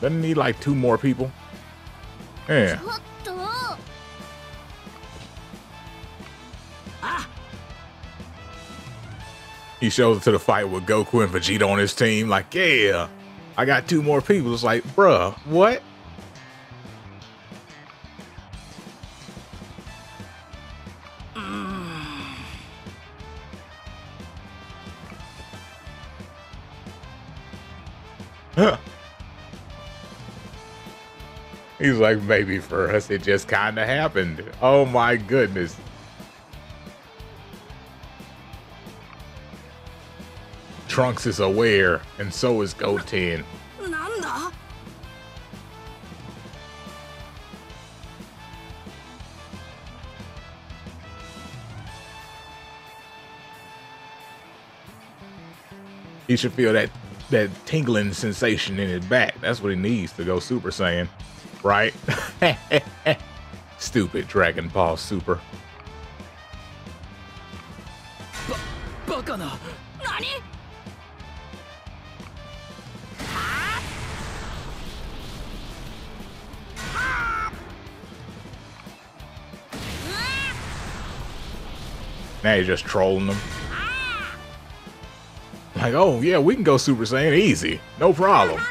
Doesn't need like 2 more people. Yeah. He shows up to the fight with Goku and Vegeta on his team. Like, yeah, I got 2 more people. It's like, bruh, what? He's like, maybe for us, it just kind of happened. Oh my goodness. Trunks is aware, and so is Goten. He should feel that tingling sensation in his back. That's what he needs to go Super Saiyan. Right? Stupid Dragon Ball Super. Now you're just trolling them. Like, oh yeah, we can go Super Saiyan easy. No problem.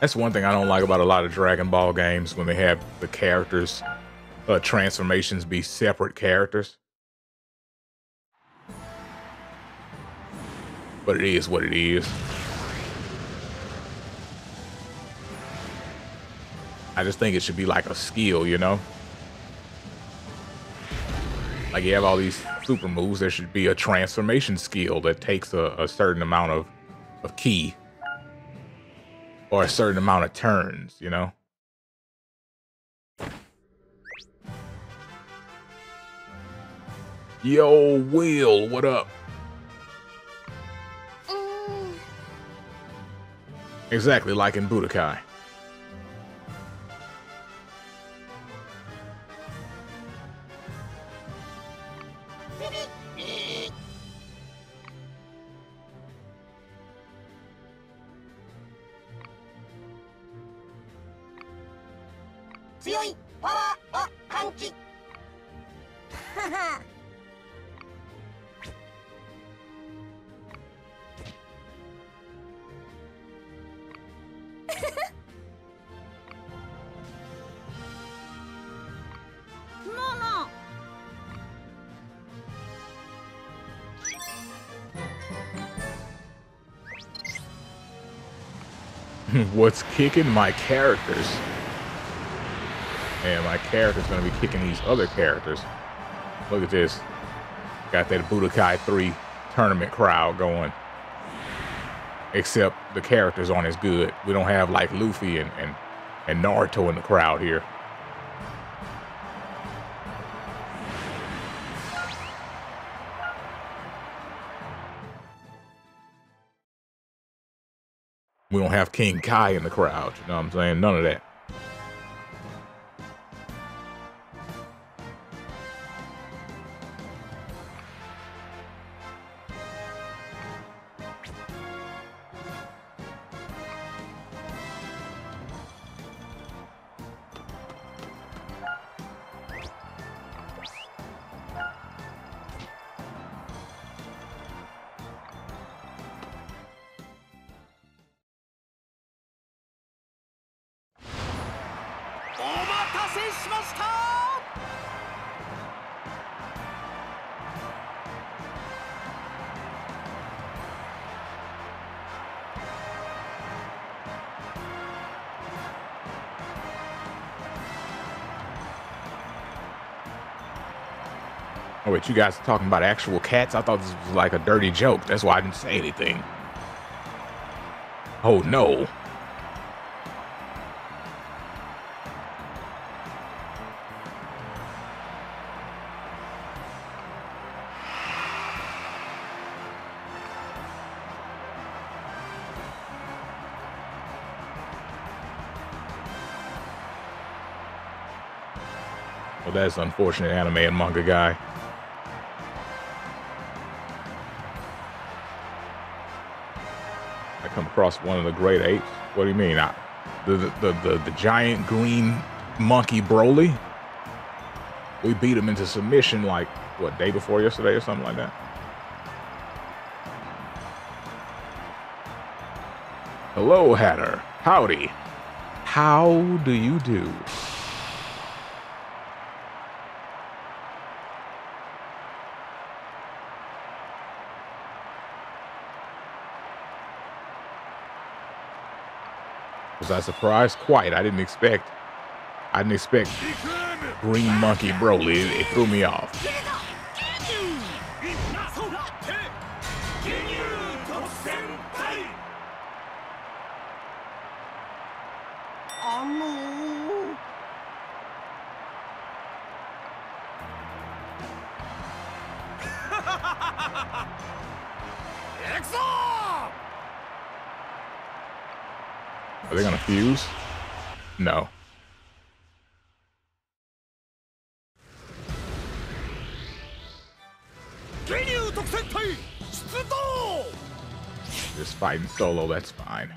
That's one thing I don't like about a lot of Dragon Ball games, when they have the characters transformations be separate characters. But it is what it is. I just think it should be like a skill, you know? Like you have all these super moves, there should be a transformation skill that takes a certain amount of ki. Or a certain amount of turns, you know? Yo, Will, what up? Exactly like in Budokai. What's kicking my characters? And my character's gonna be kicking these other characters. Look at this. Got that Budokai 3 tournament crowd going. Except the characters aren't as good. We don't have like Luffy and Naruto in the crowd here. We don't have King Kai in the crowd, you know what I'm saying? None of that. Oh wait, you guys are talking about actual cats? I thought this was like a dirty joke. That's why I didn't say anything. Oh no. Well, that's unfortunate, anime and manga guy. Come across one of the great apes. What do you mean? The giant green monkey Broly? We beat him into submission like, what, day before yesterday or something like that? Hello, Hatter. Howdy. How do you do? Was I surprised? Quite. I didn't expect green monkey Broly. It threw me off. Are they gonna fuse? No. Just fighting solo, that's fine.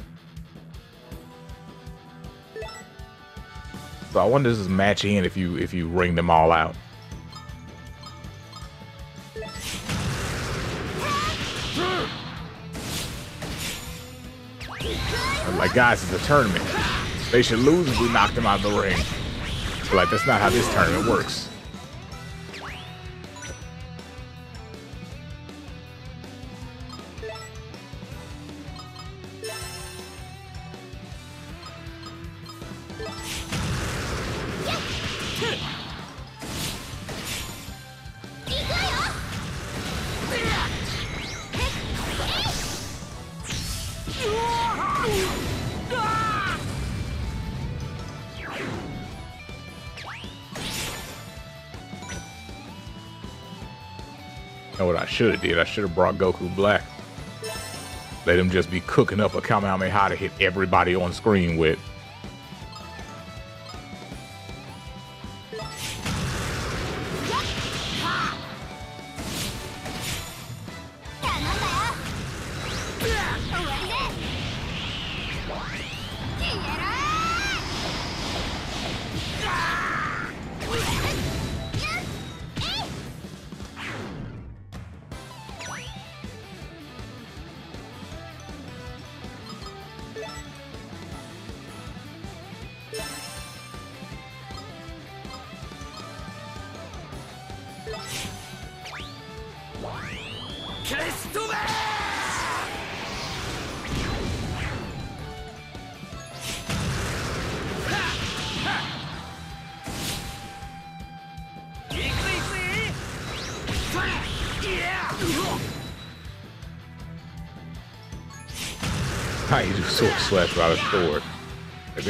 So I wonder if this is match in if you ring them all out. Like, guys, it's a tournament. They should lose if we knocked them out of the ring. But, like, that's not how this tournament works. Should have did. I should have brought Goku Black. Let him just be cooking up a Kamehameha to hit everybody on screen with. Slash out of sword.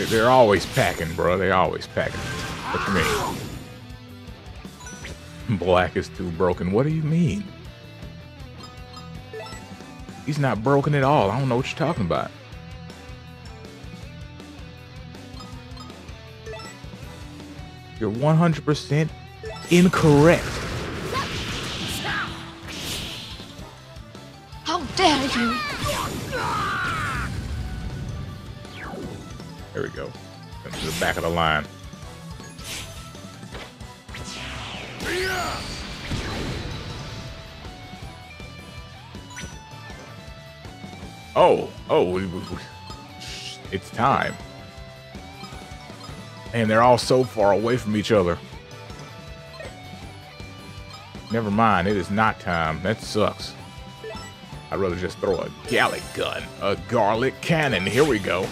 They're always packing, bro. They always packing. What you mean? Black is too broken. What do you mean? He's not broken at all. I don't know what you're talking about. You're 100% incorrect. How dare you! There we go. Come to the back of the line. Oh, it's time. And they're all so far away from each other. Never mind, it is night time. That sucks. I'd rather just throw a Gallic Gun. A Garlic Cannon. Here we go.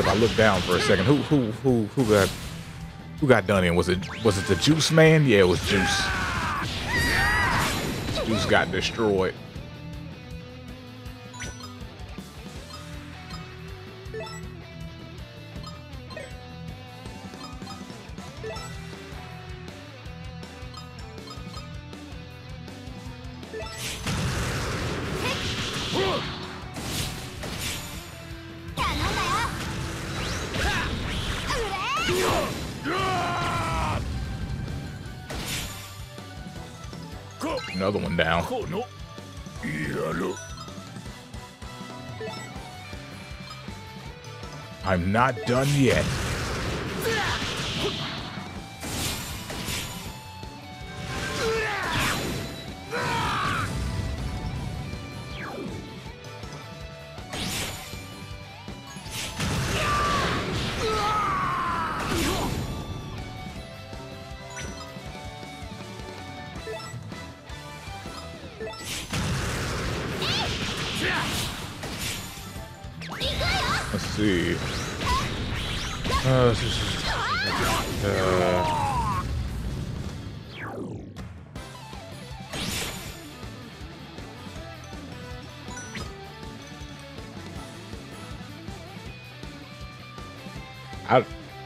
I looked down for a second. Who got done in? Was it the Juice Man? Yeah, it was Juice. Juice got destroyed. Another one down. Oh, no. Yeah, look. I'm not done yet.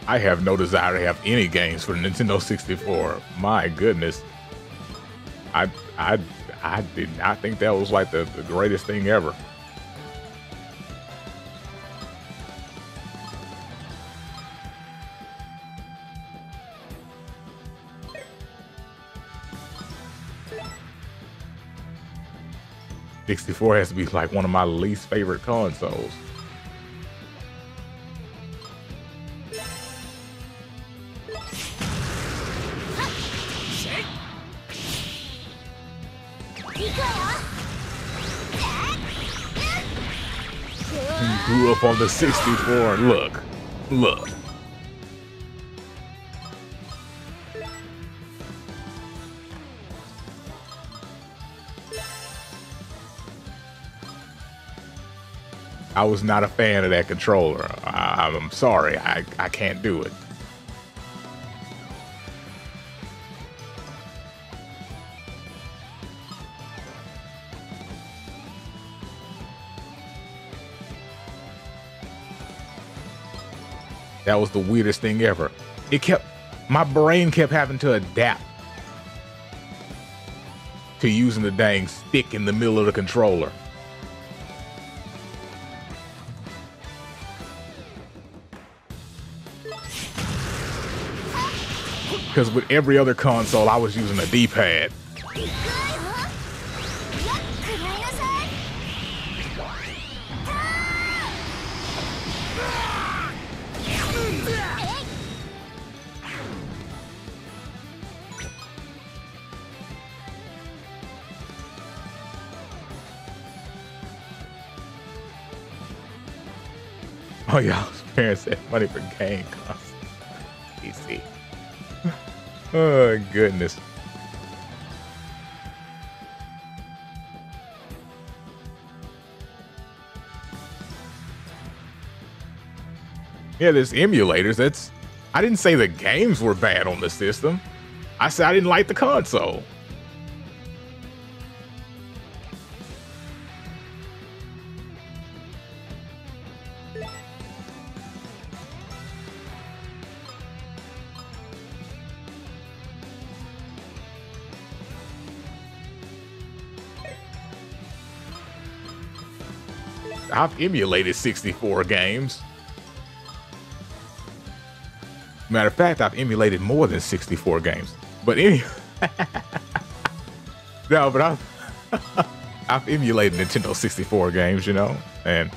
I have no desire to have any games for the Nintendo 64. My goodness. I did not think that was like the greatest thing ever. '64 has to be like one of my least favorite consoles. Up on the 64. Look. I was not a fan of that controller. I'm sorry. I can't do it. That was the weirdest thing ever. My brain kept having to adapt to using the dang stick in the middle of the controller. Because with every other console, I was using a D-pad. Oh, y'all's parents had money for game costs. PC. Oh, goodness. Yeah, there's emulators. I didn't say the games were bad on the system. I said I didn't like the console. I've emulated 64 games. Matter of fact, I've emulated more than 64 games. But anyway, no, but I've emulated Nintendo 64 games, you know, and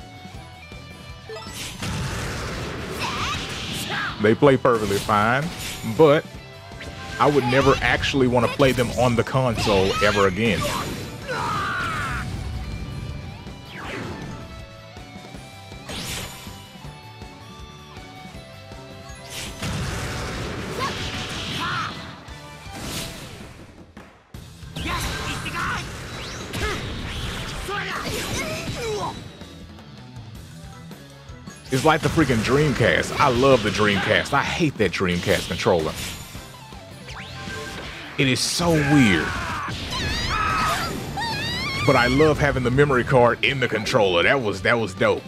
they play perfectly fine, but I would never actually want to play them on the console ever again. It's like the freaking Dreamcast. I love the Dreamcast. I hate that Dreamcast controller. It is so weird. But I love having the memory card in the controller. That was dope.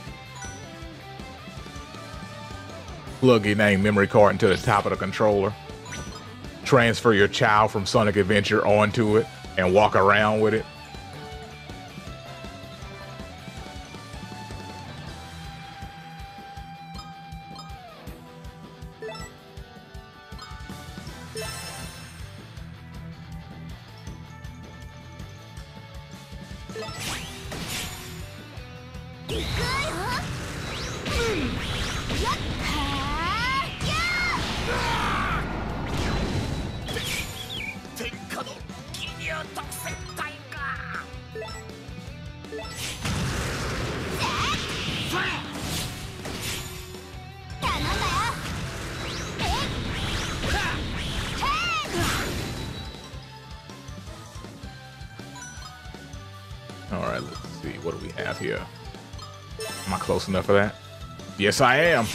Plug your name memory card into the top of the controller. Transfer your Chao from Sonic Adventure onto it and walk around with it. Enough for that. Yes, I am.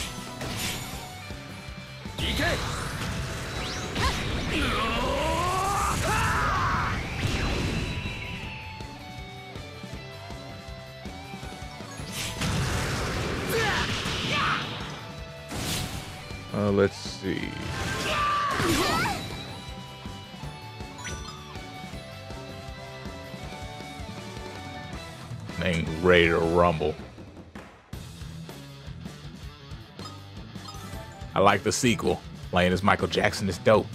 Let's see. Named Ready to Rumble. I like the sequel. Playing as Michael Jackson is dope.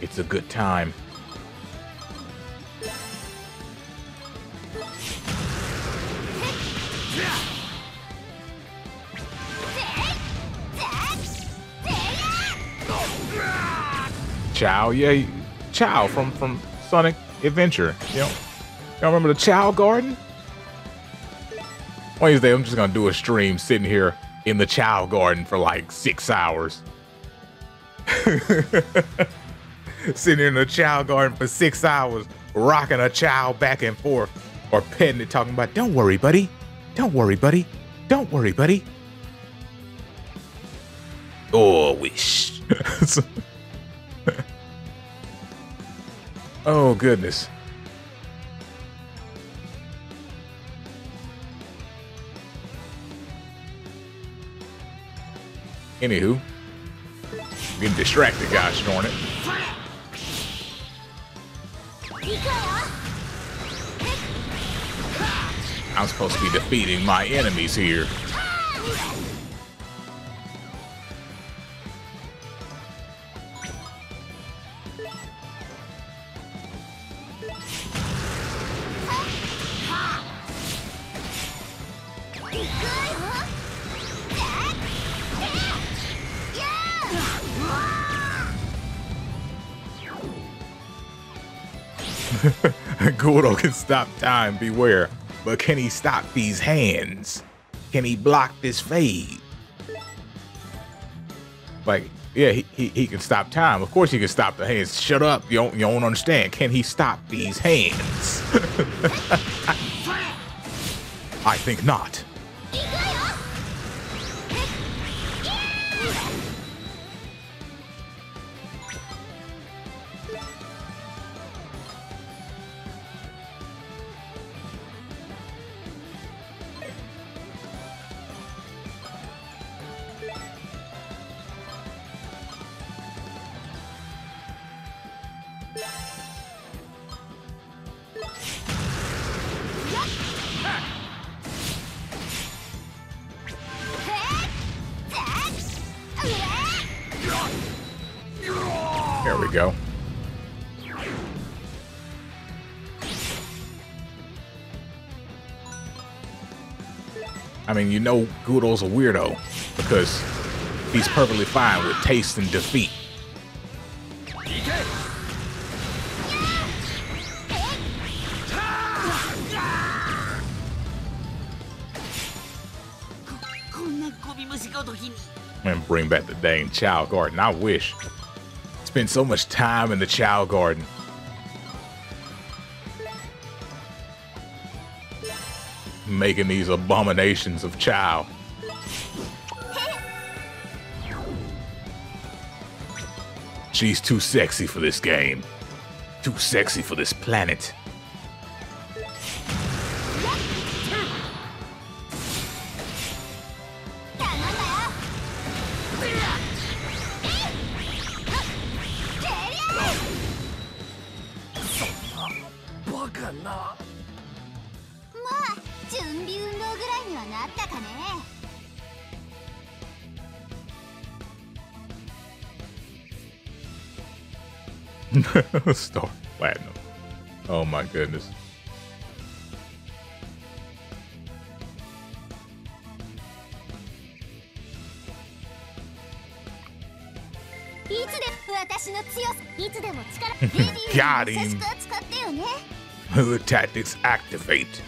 It's a good time. Chao, yeah, Chao from Sonic Adventure, you know. Y'all remember the Chao Garden? Wednesday, I'm just gonna do a stream sitting here in the Chao Garden for like 6 hours. Sitting in the Chao Garden for 6 hours, rocking a Chao back and forth, or petting it, talking about, don't worry, buddy. Don't worry, buddy. Don't worry, buddy. Oh, wish. Oh, goodness. Anywho, I'm getting distracted, gosh darn it. I'm supposed to be defeating my enemies here. Gordo can stop time, beware. But can he stop these hands? Can he block this fade? Like, yeah, he can stop time. Of course he can stop the hands. Shut up, you don't understand. Can he stop these hands? I think not. go. I mean, you know Gudo's a weirdo because he's perfectly fine with taste and defeat. And bring back the dang Chao Garden. I wish. Spend so much time in the Chao Garden. Making these abominations of Chao. She's too sexy for this game. Too sexy for this planet. Star Platinum. Oh my goodness. Got him. Hood tactics activate.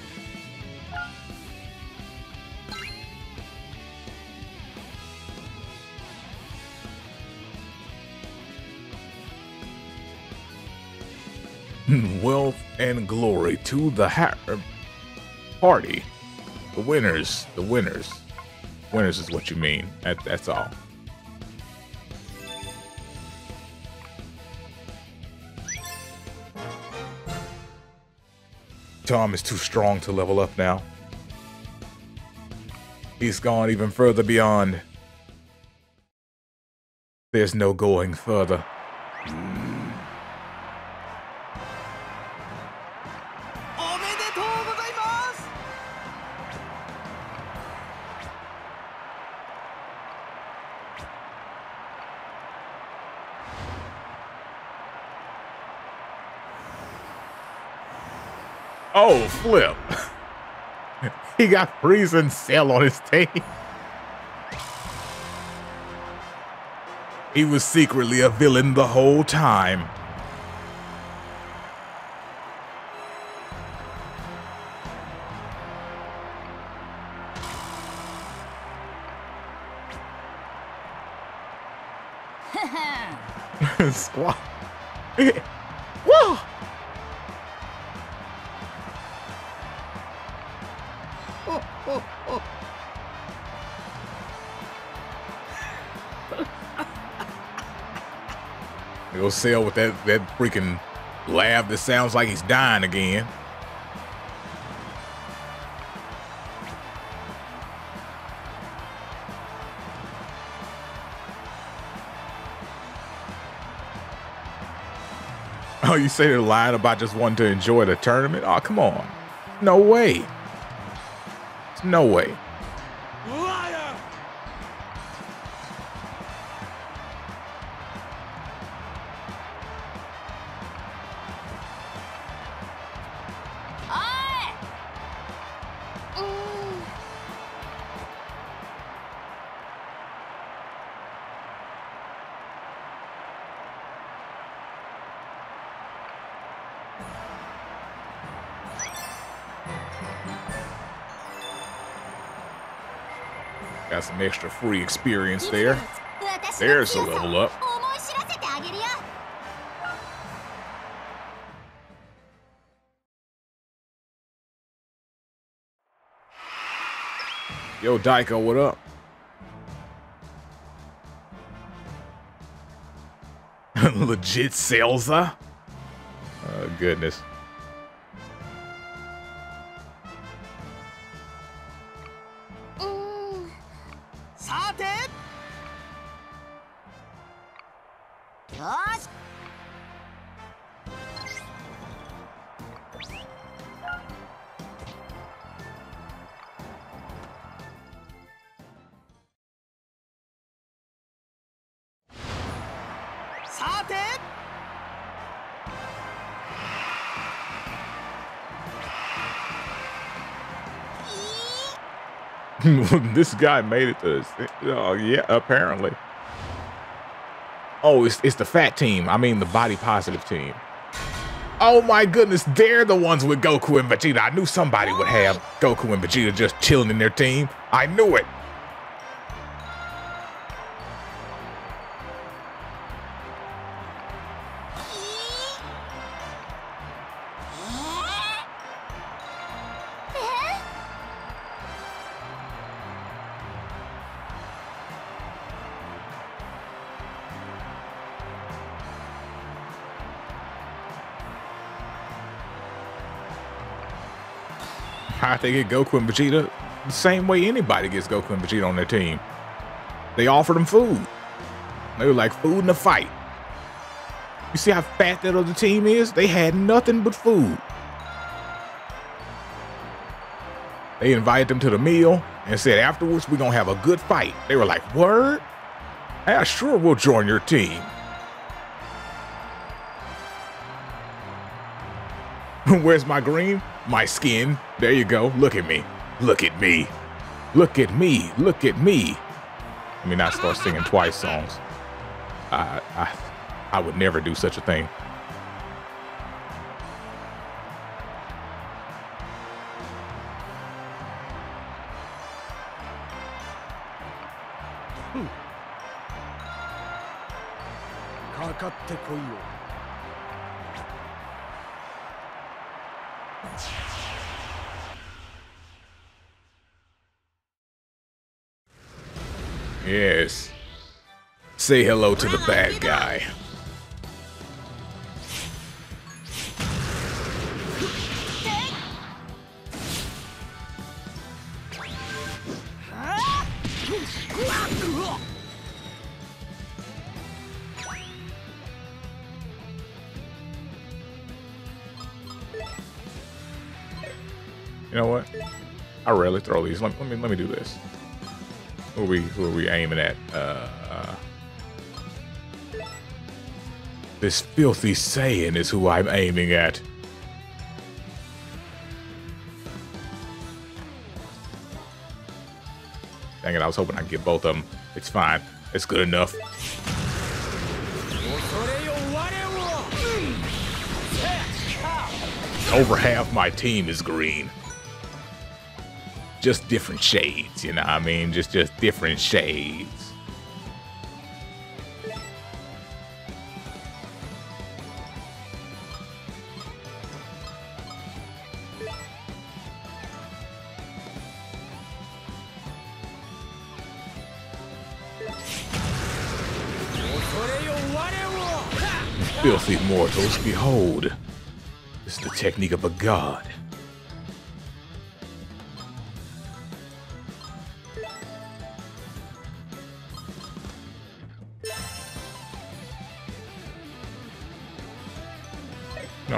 Wealth and glory to the party. The winners. Winners is what you mean. That's all. Tom is too strong to level up now. He's gone even further beyond. There's no going further. Oh, flip. He got Frieza and Cell on his team. He was secretly a villain the whole time. Squad. Whoa! He'll Cell with that freaking laugh that sounds like he's dying again. Oh, you say they're lying about just wanting to enjoy the tournament? Oh, come on. No way. No way. Liar! Got some extra free experience there. There's a level up. Yo, Daiko, what up? Legit Selza? Oh, goodness. This guy made it to yeah, apparently. Oh, it's the fat team. I mean the body positive team. Oh my goodness, they're the ones with Goku and Vegeta. I knew somebody would have Goku and Vegeta just chilling in their team. I knew it. How they get Goku and Vegeta the same way anybody gets Goku and Vegeta on their team. They offered them food. They were like food in a fight. You see how fat that other team is? They had nothing but food. They invited them to the meal and said afterwards we're gonna have a good fight. They were like, word? Yeah, sure, we'll join your team. Where's my green? My skin. There you go. Look at me. Look at me. Look at me. Look at me. Let me not start singing Twice songs. I would never do such a thing. Yes. Say hello to the bad guy. You know what? I rarely throw these. Let me do this. Who are we aiming at? This filthy Saiyan is who I'm aiming at. Dang it, I was hoping I'd get both of them. It's fine. It's good enough. Over half my team is green. Just different shades, you know what I mean? Just different shades. Filthy mortals, behold. This is the technique of a god.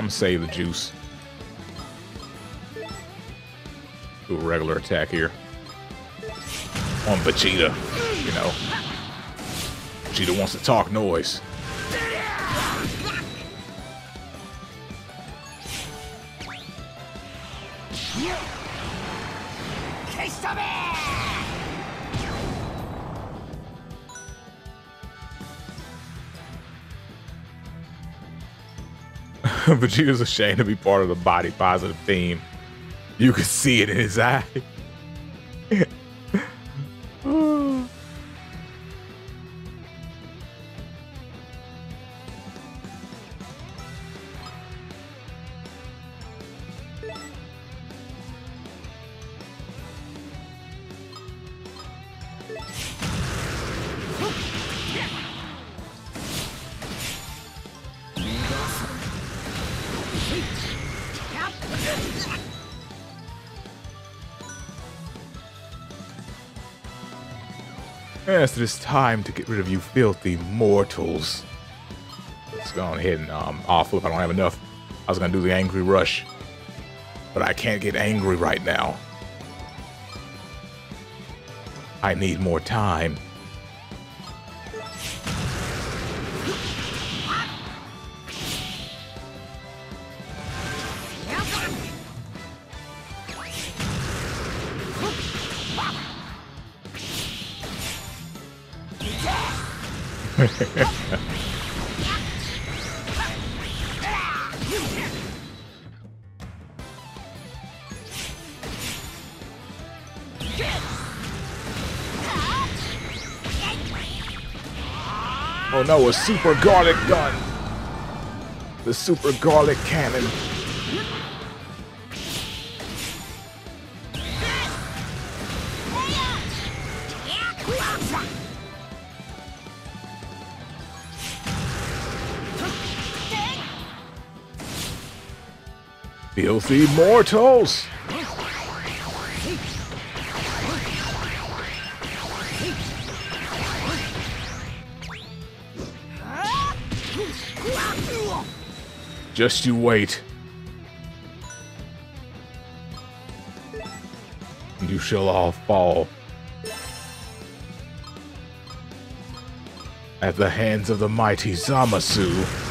Save the juice. Do a regular attack here on Vegeta. You know, Vegeta wants to talk noise. Vegeta's ashamed to be part of the body positive team. You can see it in his eye. Yes, it is time to get rid of you filthy mortals. Let's go on ahead and off if I don't have enough. I was gonna do the angry rush, but I can't get angry right now. I need more time. Oh no, a super garlic gun! The super garlic cannon. Filthy mortals! Just you wait. You shall all fall at the hands of the mighty Zamasu.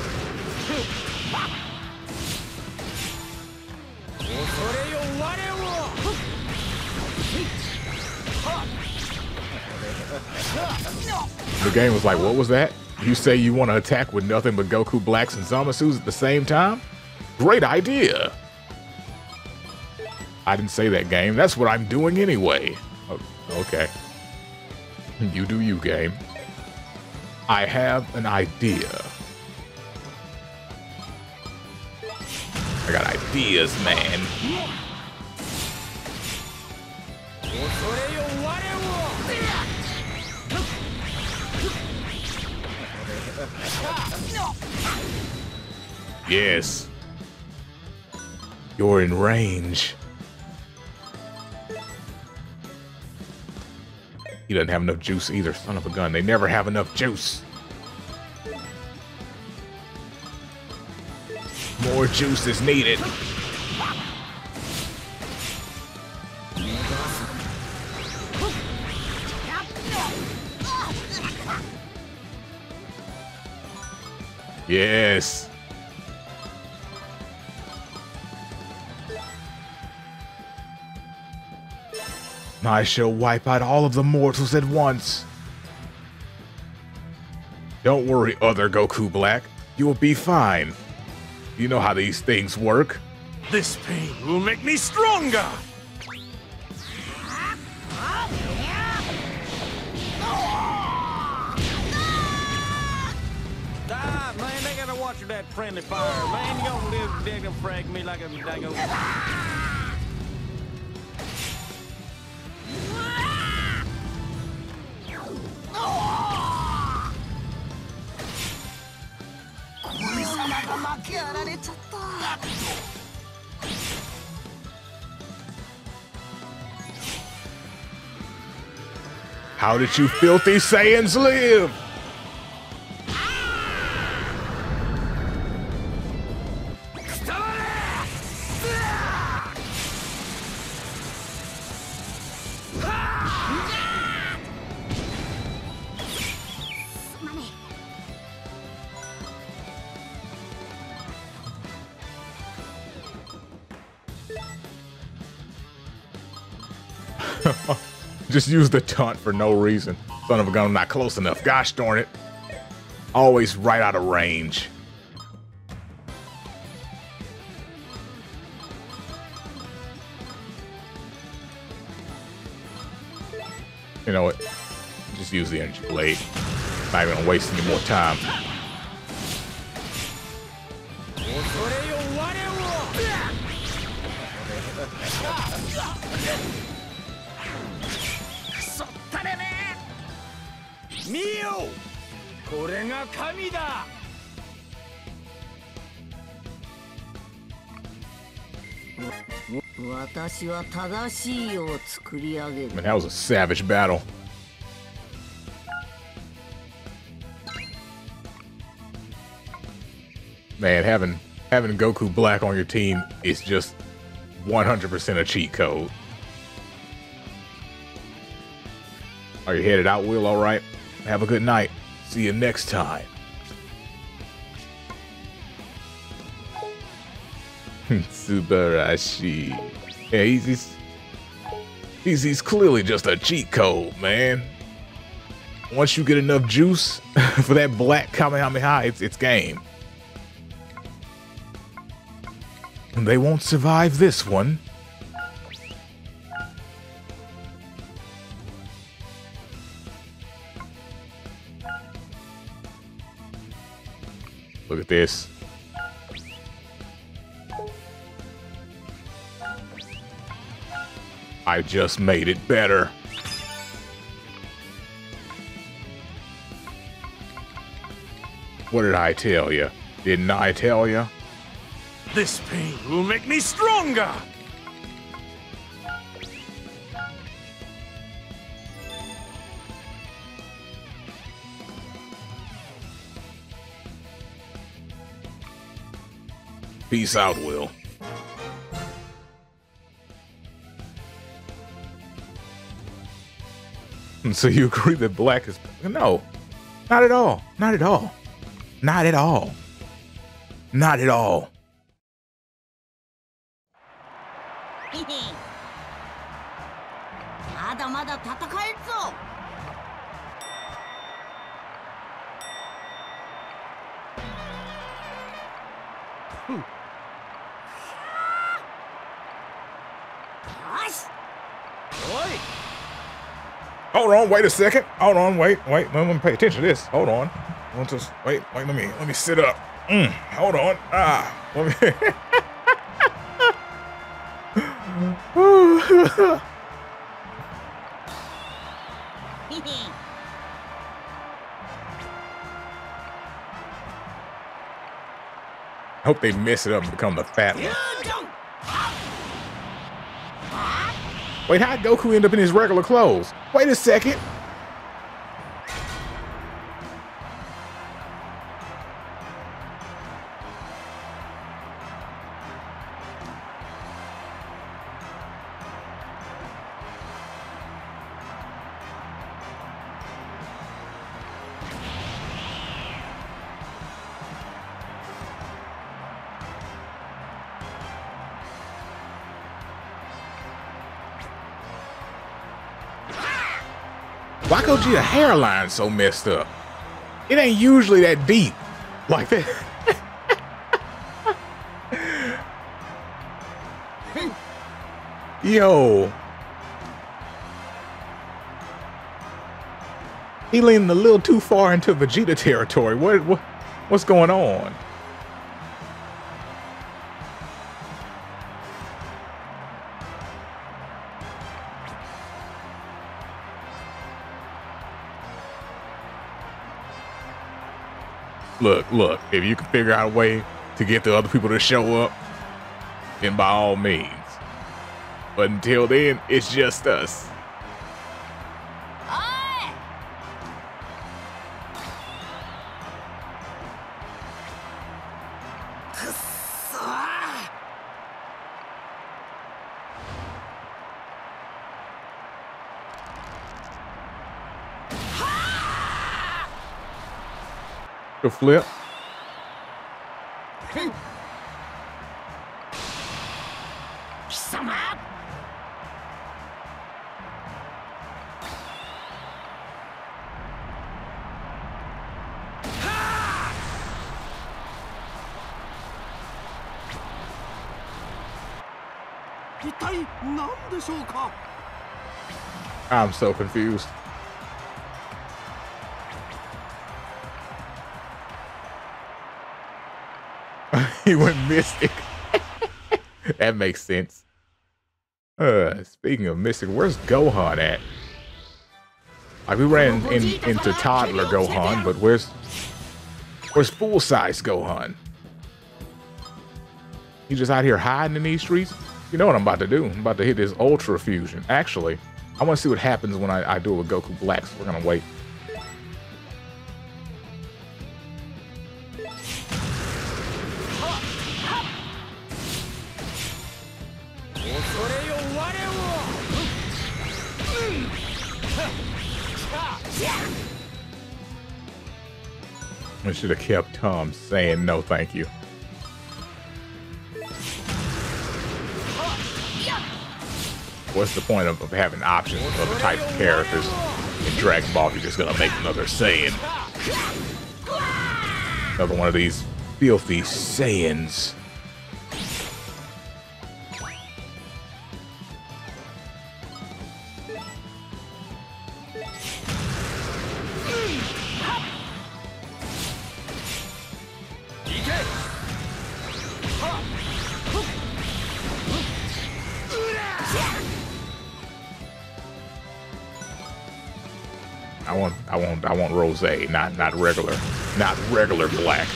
The game was like, what was that? You say you want to attack with nothing but Goku Blacks and Zamasus at the same time? Great idea! I didn't say that, game. That's what I'm doing anyway. Oh, okay. You do you, game. I have an idea. I got ideas, man. Yes. You're in range. He doesn't have enough juice either. Son of a gun. They never have enough juice. More juice is needed. Yes. I shall wipe out all of the mortals at once. Don't worry, other Goku Black. You'll be fine. You know how these things work. This pain will make me stronger. Man, they gotta watch that friendly fire. Man, you gonna live, dig and frag me like a dago. How did you filthy Saiyans live? Just use the taunt for no reason. Son of a gun, I'm not close enough. Gosh darn it. Always right out of range. You know what? Just use the energy blade. Not even gonna waste any more time. Man, that was a savage battle. Man, having Goku Black on your team is just 100% a cheat code. Are you headed out, Will? All right. Have a good night. See you next time. Tsubarashi. Yeah, he's clearly just a cheat code, man. Once you get enough juice for that black Kamehameha, it's game. They won't survive this one. Look at this. I just made it better. What did I tell you? Didn't I tell you? This pain will make me stronger! Peace out, Will. So you agree that black is... No. Not at all. Not at all. Not at all. Not at all. Hold on, wait a second. Hold on, wait. Let me pay attention to this. Hold on. Just wait. Let me sit up. Hold on. I hope they mess it up and become the fat one. Wait, how'd Goku end up in his regular clothes? Wait a second. Why Gogeta hairline so messed up? It ain't usually that deep like that. Yo. He leaned a little too far into Vegeta territory. What's going on? Look, if you can figure out a way to get the other people to show up, then by all means. But until then, it's just us. Flip. I'm so confused. He went Mystic. That makes sense. Speaking of Mystic, where's Gohan at? Like, we ran into toddler Gohan, but where's full size Gohan? He just out here hiding in these streets? You know what I'm about to do? I'm about to hit this Ultra Fusion. Actually, I want to see what happens when I do it with Goku Black, so we're gonna wait. I should have kept Tom saying no thank you. What's the point of having options of the type of characters in Dragon Ball, you're just gonna make another Saiyan. Another one of these filthy Saiyans. I want rosé, not regular black.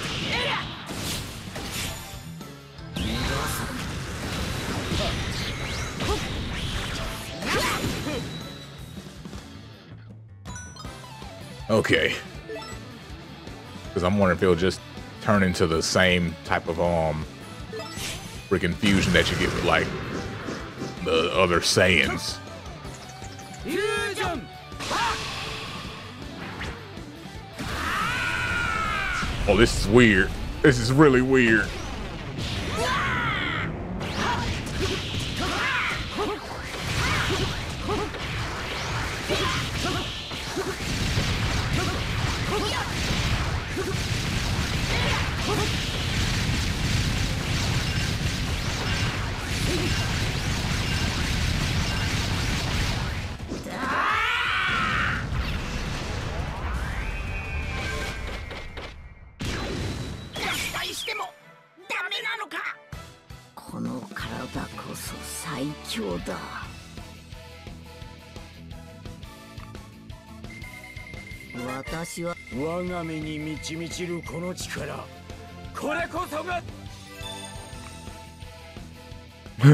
Okay, because I'm wondering if it'll just turn into the same type of freaking fusion that you get with like the other Saiyans. Oh, this is weird. This is really weird.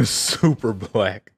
Super Black.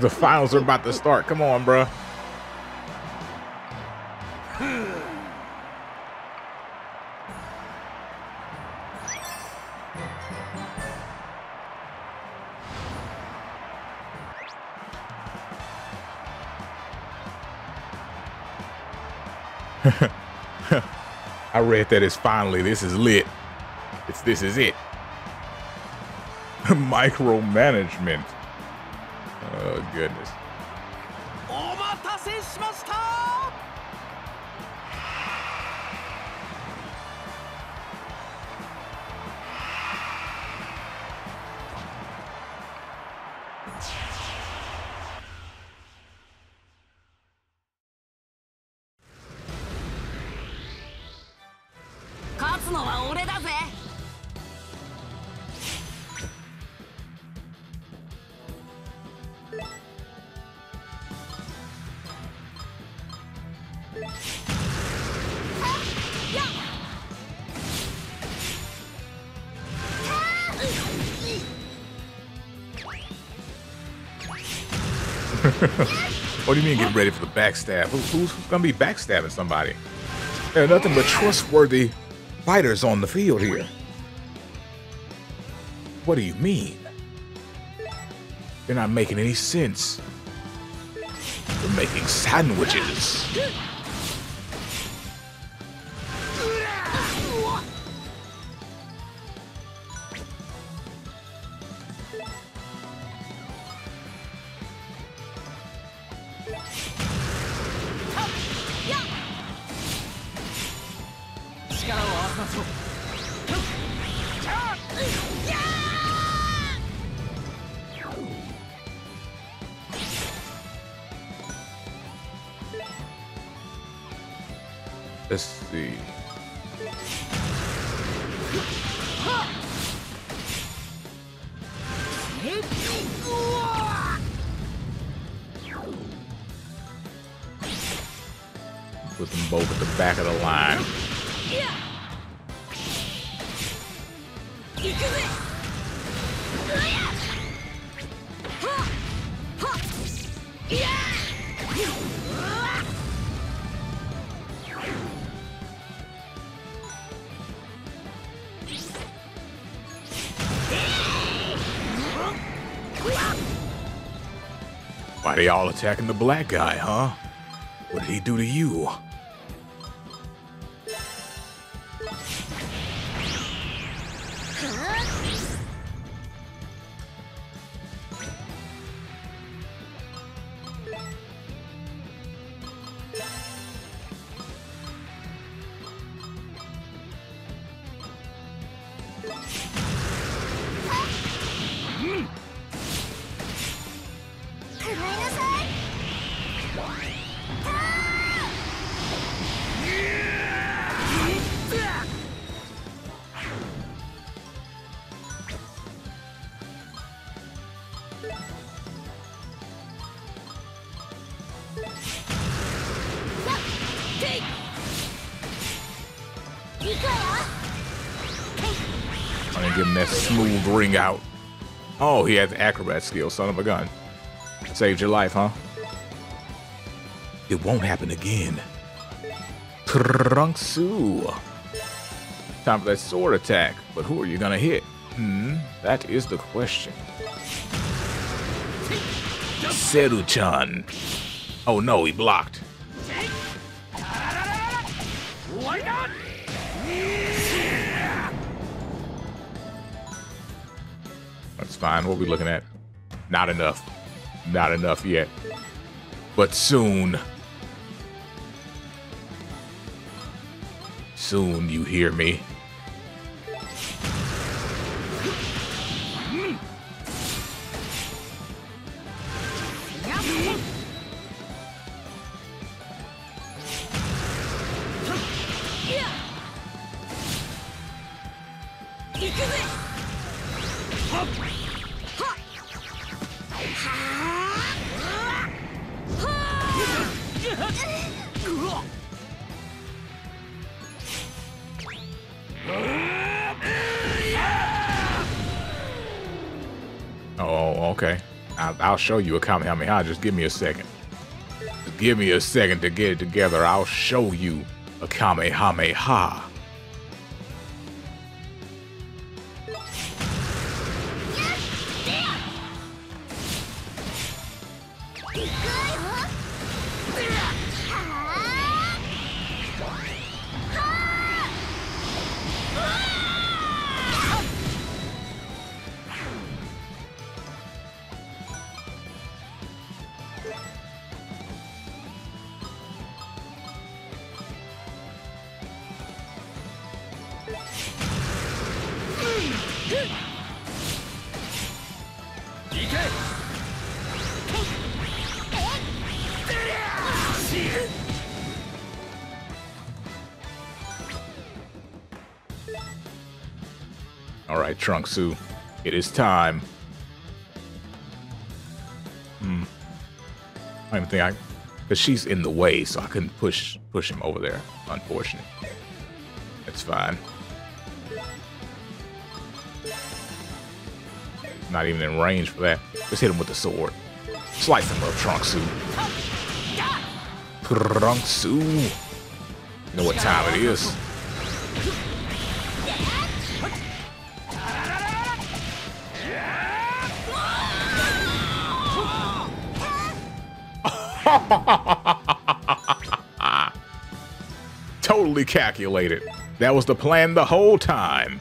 The finals are about to start. Come on, bro. I read that as finally. This is lit. This is it. Micromanagement. Oh, goodness. What do you mean get ready for the backstab? Who's gonna be backstabbing somebody? There are nothing but trustworthy fighters on the field here. What do you mean? They're not making any sense. They're making sandwiches. Let's see. Put them both at the back of the line. Why they all attacking the black guy, huh? What did he do to you? Smooth ring out. Oh, he has acrobat skill, son of a gun. Saved your life, huh? It won't happen again. Trunksu. Time for that sword attack, but who are you gonna hit? That is the question. Seru-chan. Oh no, he blocked. Why not? That's fine. What are we looking at? Not enough. Not enough yet. But soon. Soon, you hear me. I'll show you a Kamehameha. Just give me a second. Just give me a second to get it together. I'll show you a Kamehameha. Alright, Trunksu, it is time. I don't even think because she's in the way, so I couldn't push him over there. Unfortunate. That's fine. Not even in range for that. Let's hit him with the sword. Slice him up, Trunksu. Trunksu. You know what time it is. Totally calculated. That was the plan the whole time.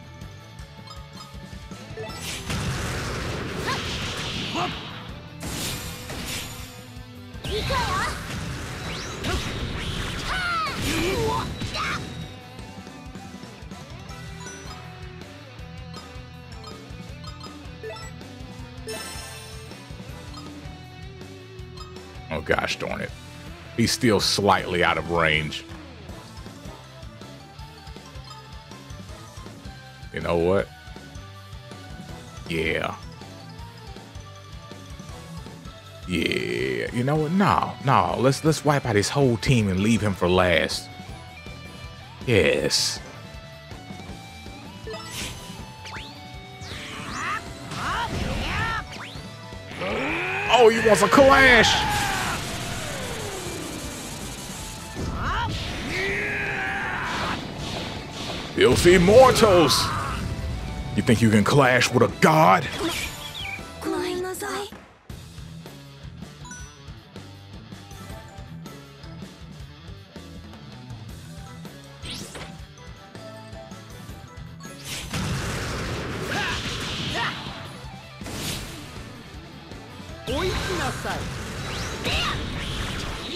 Oh gosh darn it. He's still slightly out of range. You know what? Yeah. Yeah, you know what? No. Let's wipe out his whole team and leave him for last. Yes. Oh, he wants a clash. Filthy mortals. You think you can clash with a god?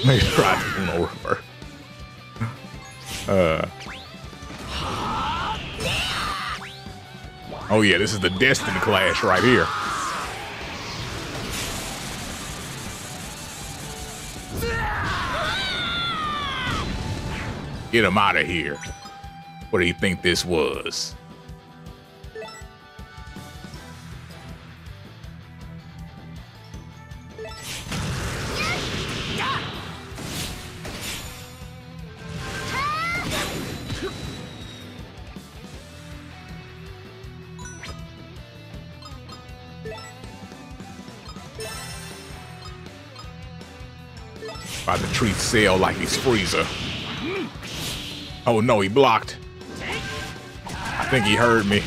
They tried to run over. Oh yeah, this is the Destiny Clash right here. Get him out of here. What do you think this was? About to treat Cell like he's Frieza. Oh no, he blocked. I think he heard me.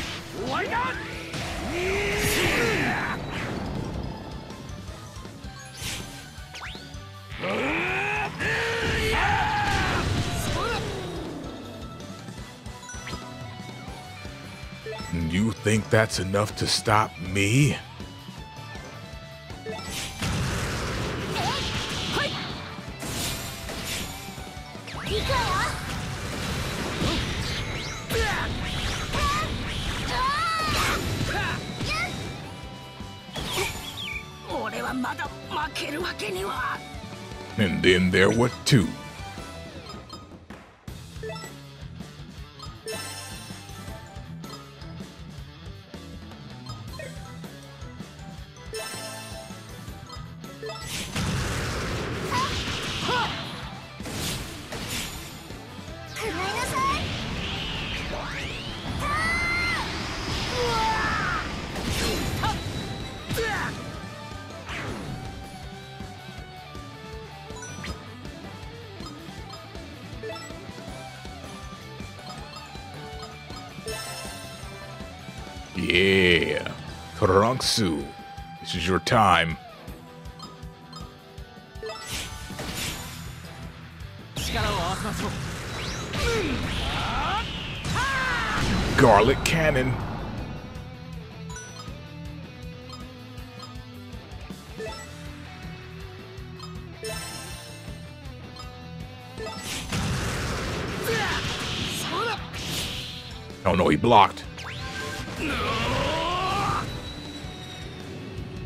You think that's enough to stop me? And then there were two. Yeah, Trunksu, this is your time. Garlic Cannon. Oh no, he blocked.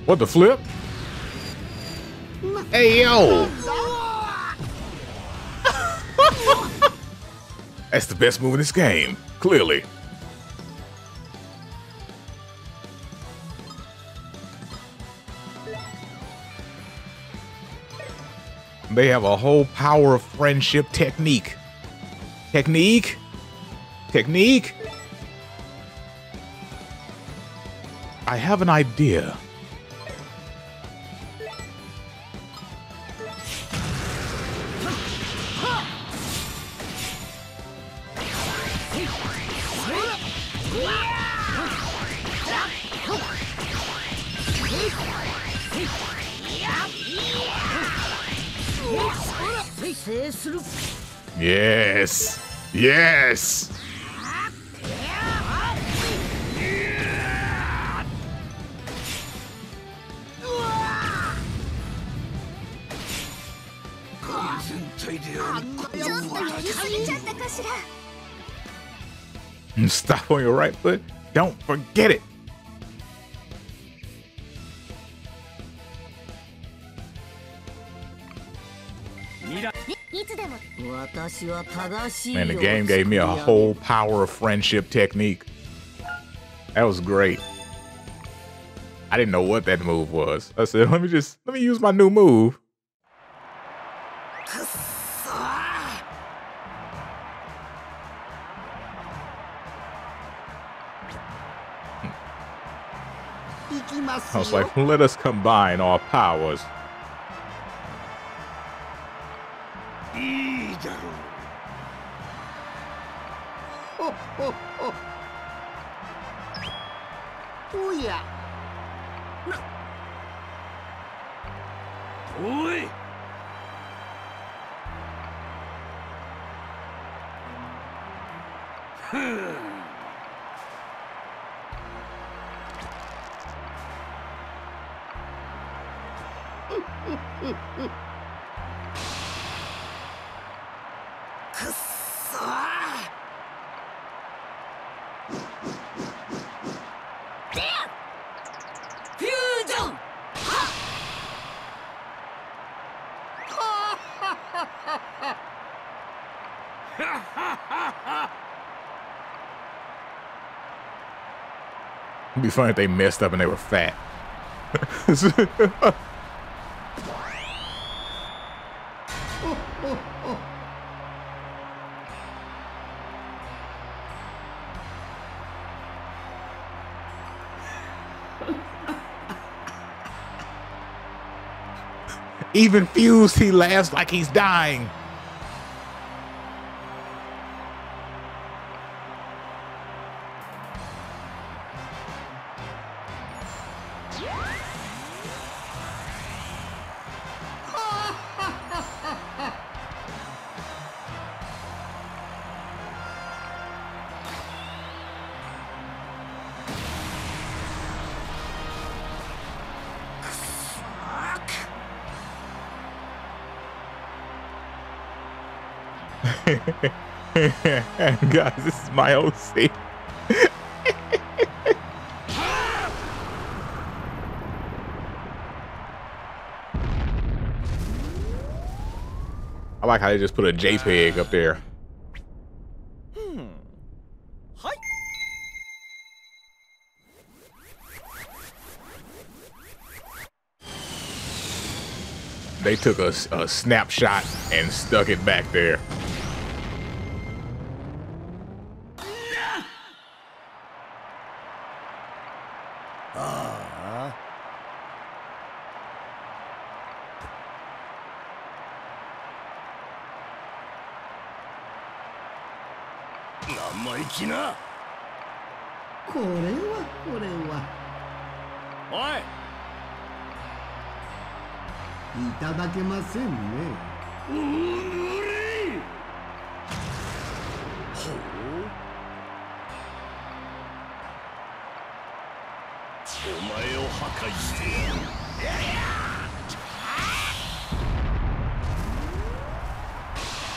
What the flip? Hey yo! That's the best move in this game, clearly. They have a whole power of friendship technique. Technique? I have an idea. Yes. Yes. Stop on your right foot. Don't forget it. Man, the game gave me a whole power of friendship technique. That was great. I didn't know what that move was. I said, let me use my new move. I was like, let us combine our powers. It'd be funny if they messed up and they were fat. Even fused, he laughs like he's dying. Guys, this is my OC. I like how they just put a JPEG up there. Hi. They took a snapshot and stuck it back there.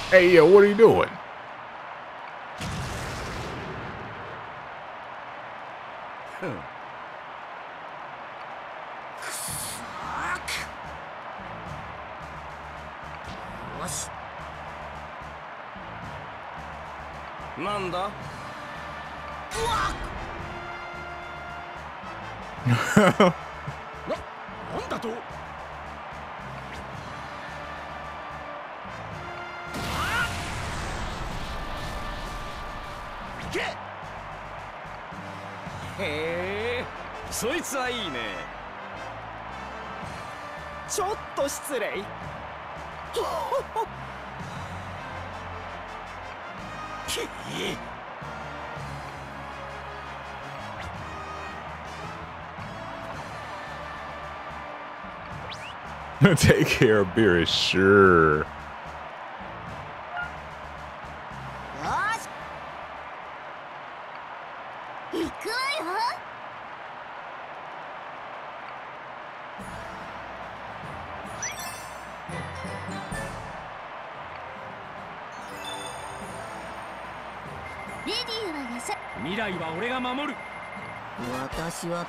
Hey, yo, what are you doing? Take care of beer is sure. What?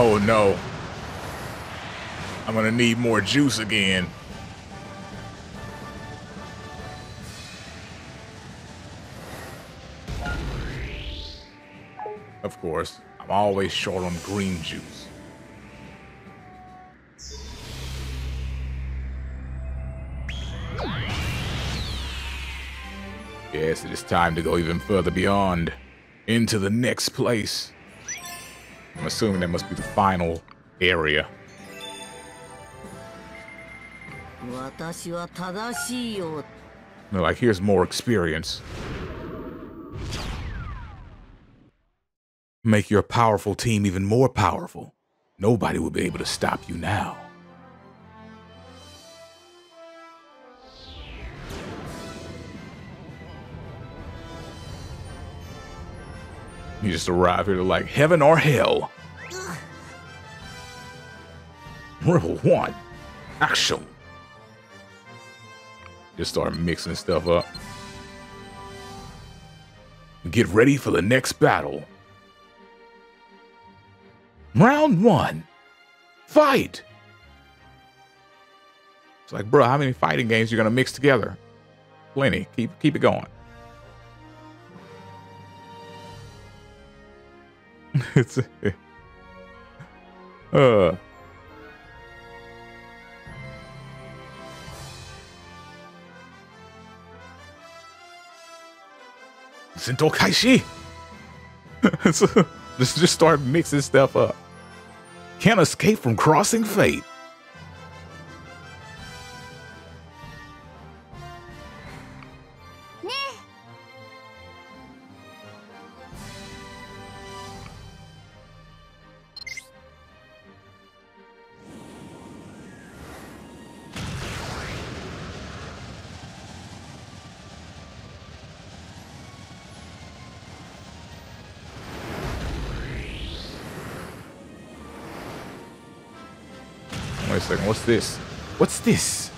Oh no, I'm gonna need more juice again. Of course, I'm always short on green juice. Yes, it is time to go even further beyond, into the next place. I'm assuming that must be the final area. No, like, here's more experience. Make your powerful team even more powerful. Nobody will be able to stop you now. You just arrive here to like heaven or hell. Level 1. Action. Just start mixing stuff up. Get ready for the next battle. Round 1. Fight. It's like, bro, how many fighting games are you going to mix together? Plenty. Keep it going. It's Sento Kaishi. Just start mixing stuff up. Can't escape from crossing fate. What's this? What's this?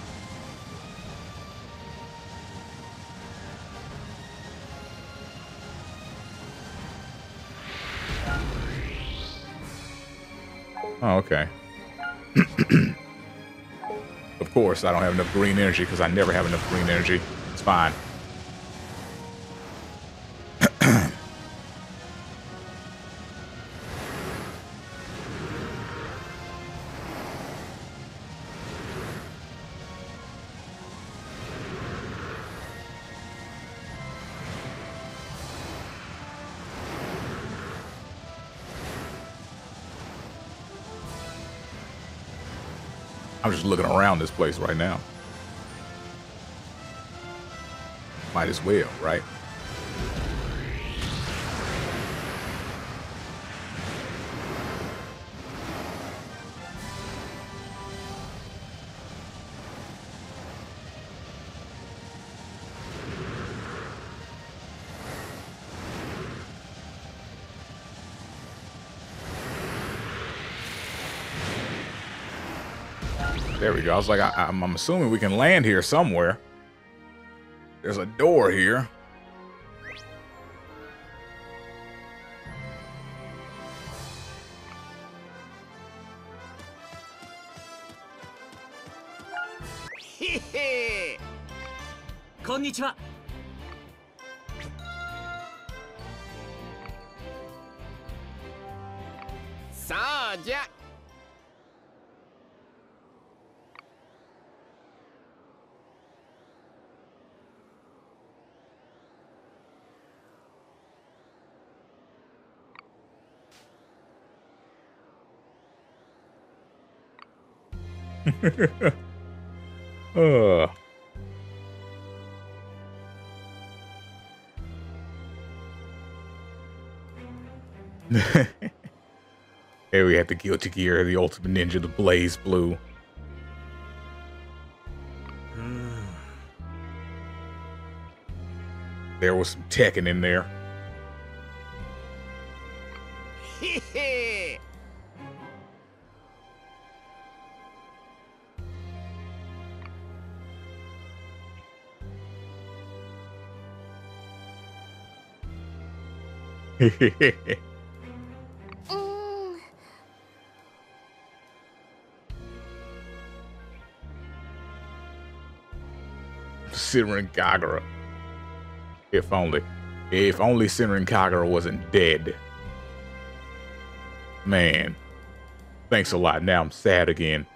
Oh, okay. Of course, I don't have enough green energy because I never have enough green energy. It's fine. I'm just looking around this place right now. Might as well, right? There we go. I was like, I'm assuming we can land here somewhere. There's a door here. Konnichiwa. Saja. Here we have the Guilty Gear, the Ultimate Ninja, the Blaze Blue. There was some Tekken in there. Siren Kagura. If only. If only Siren Kagura wasn't dead. Man. Thanks a lot. Now I'm sad again.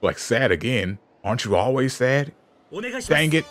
Like, sad again? Aren't you always sad? Dang it.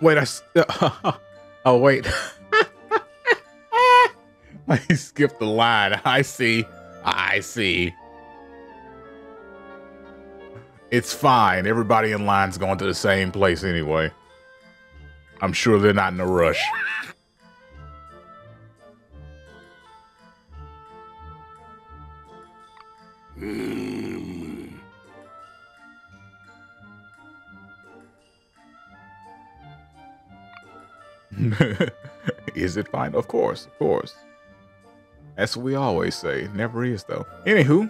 Wait, oh wait. I skipped the line. I see. I see. It's fine. Everybody in line's going to the same place anyway. I'm sure they're not in a rush. Is it fine? Of course, of course. That's what we always say. It never is, though. Anywho.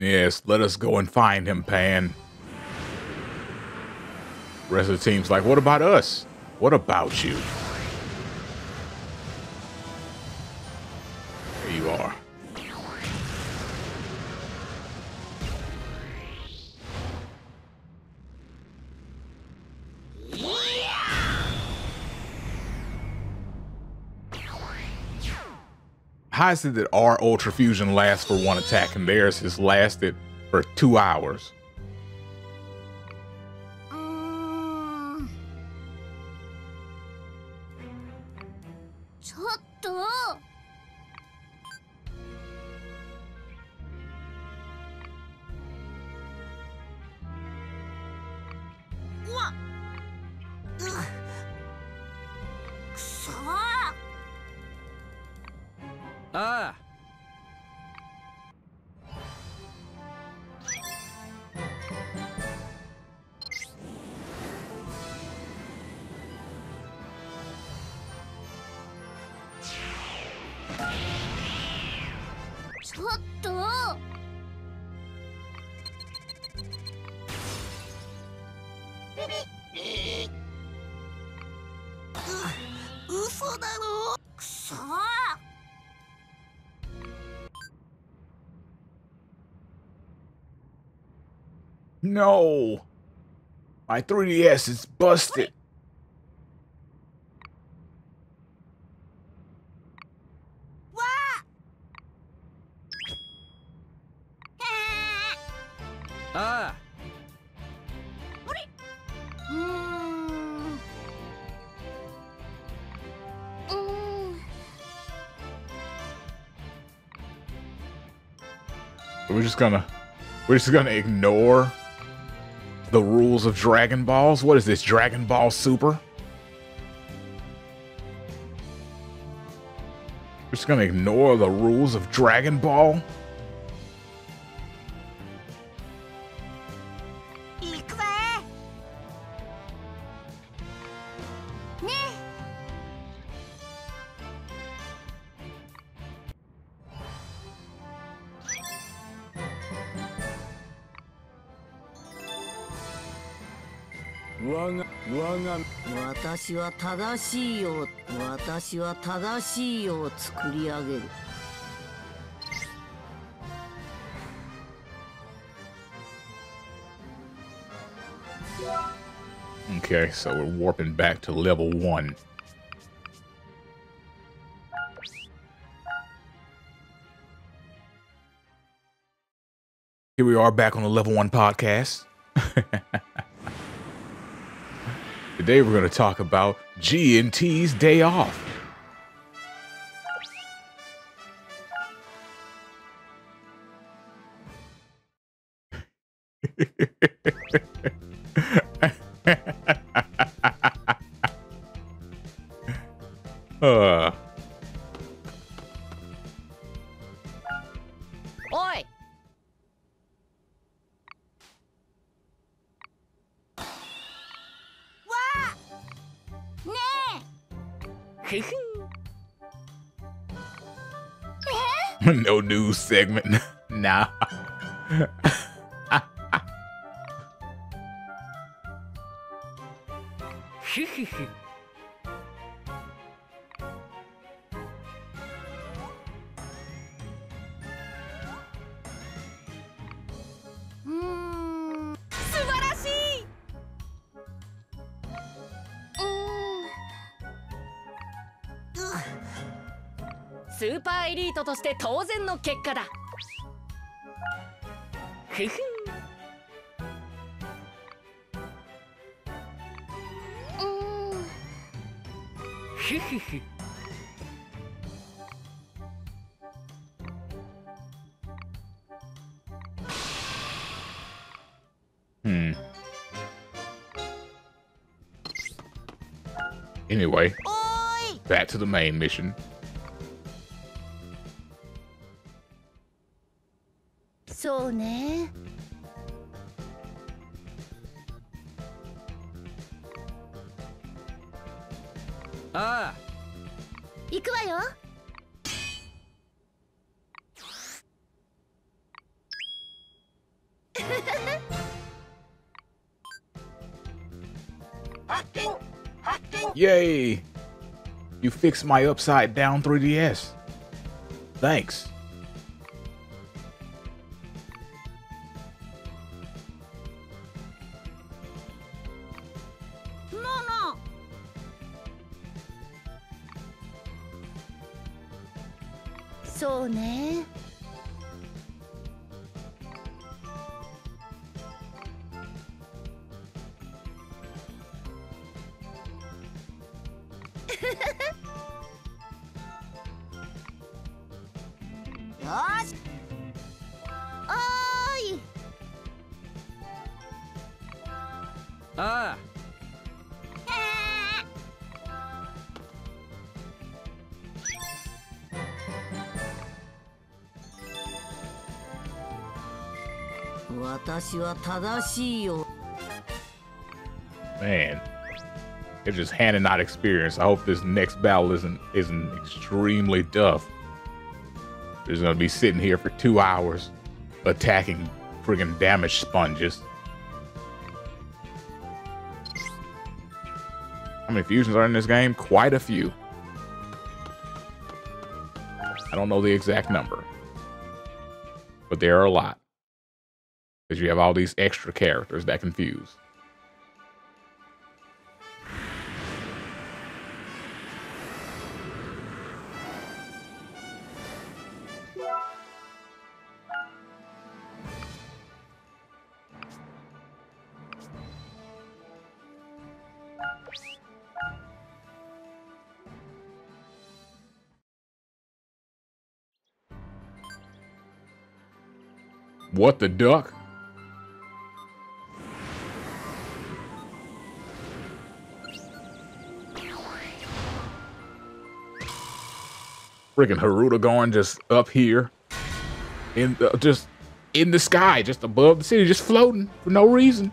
Yes, let us go and find him, Pan. The rest of the team's like, what about us? What about you? There you are. How is it that our Ultra Fusion lasts for one attack and theirs has lasted for 2 hours? No, my 3DS is busted. We're just gonna ignore the rules of Dragon Balls? What is this, Dragon Ball Super? We're just gonna ignore the rules of Dragon Ball? Okay, so we're warping back to level 1. Here we are back on the level 1 podcast. Today we're going to talk about G&T's Day Off. No news segment. Nah. Anyway, back to the main mission. Yay! You fixed my upside down 3DS. Thanks. Man, they're just handing out experience. I hope this next battle isn't extremely tough. They're gonna be sitting here for 2 hours attacking friggin' damage sponges. How many fusions are in this game? Quite a few. I don't know the exact number, but there are a lot. Because you have all these extra characters that confuse. What the duck? Freaking Haruta going just up here, just in the sky, just above the city, just floating for no reason.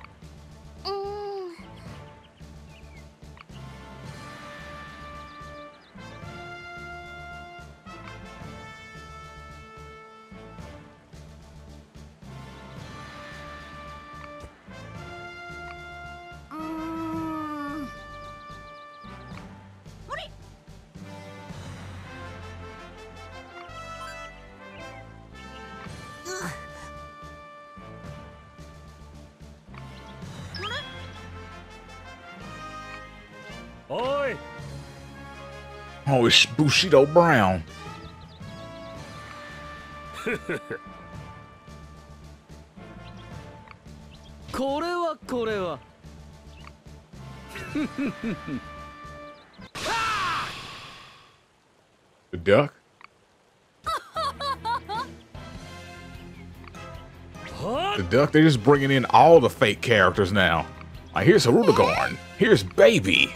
Oh, it's Bushido Brown. The duck? The duck, they're just bringing in all the fake characters now. Like, here's Haruta Garn. Here's Baby.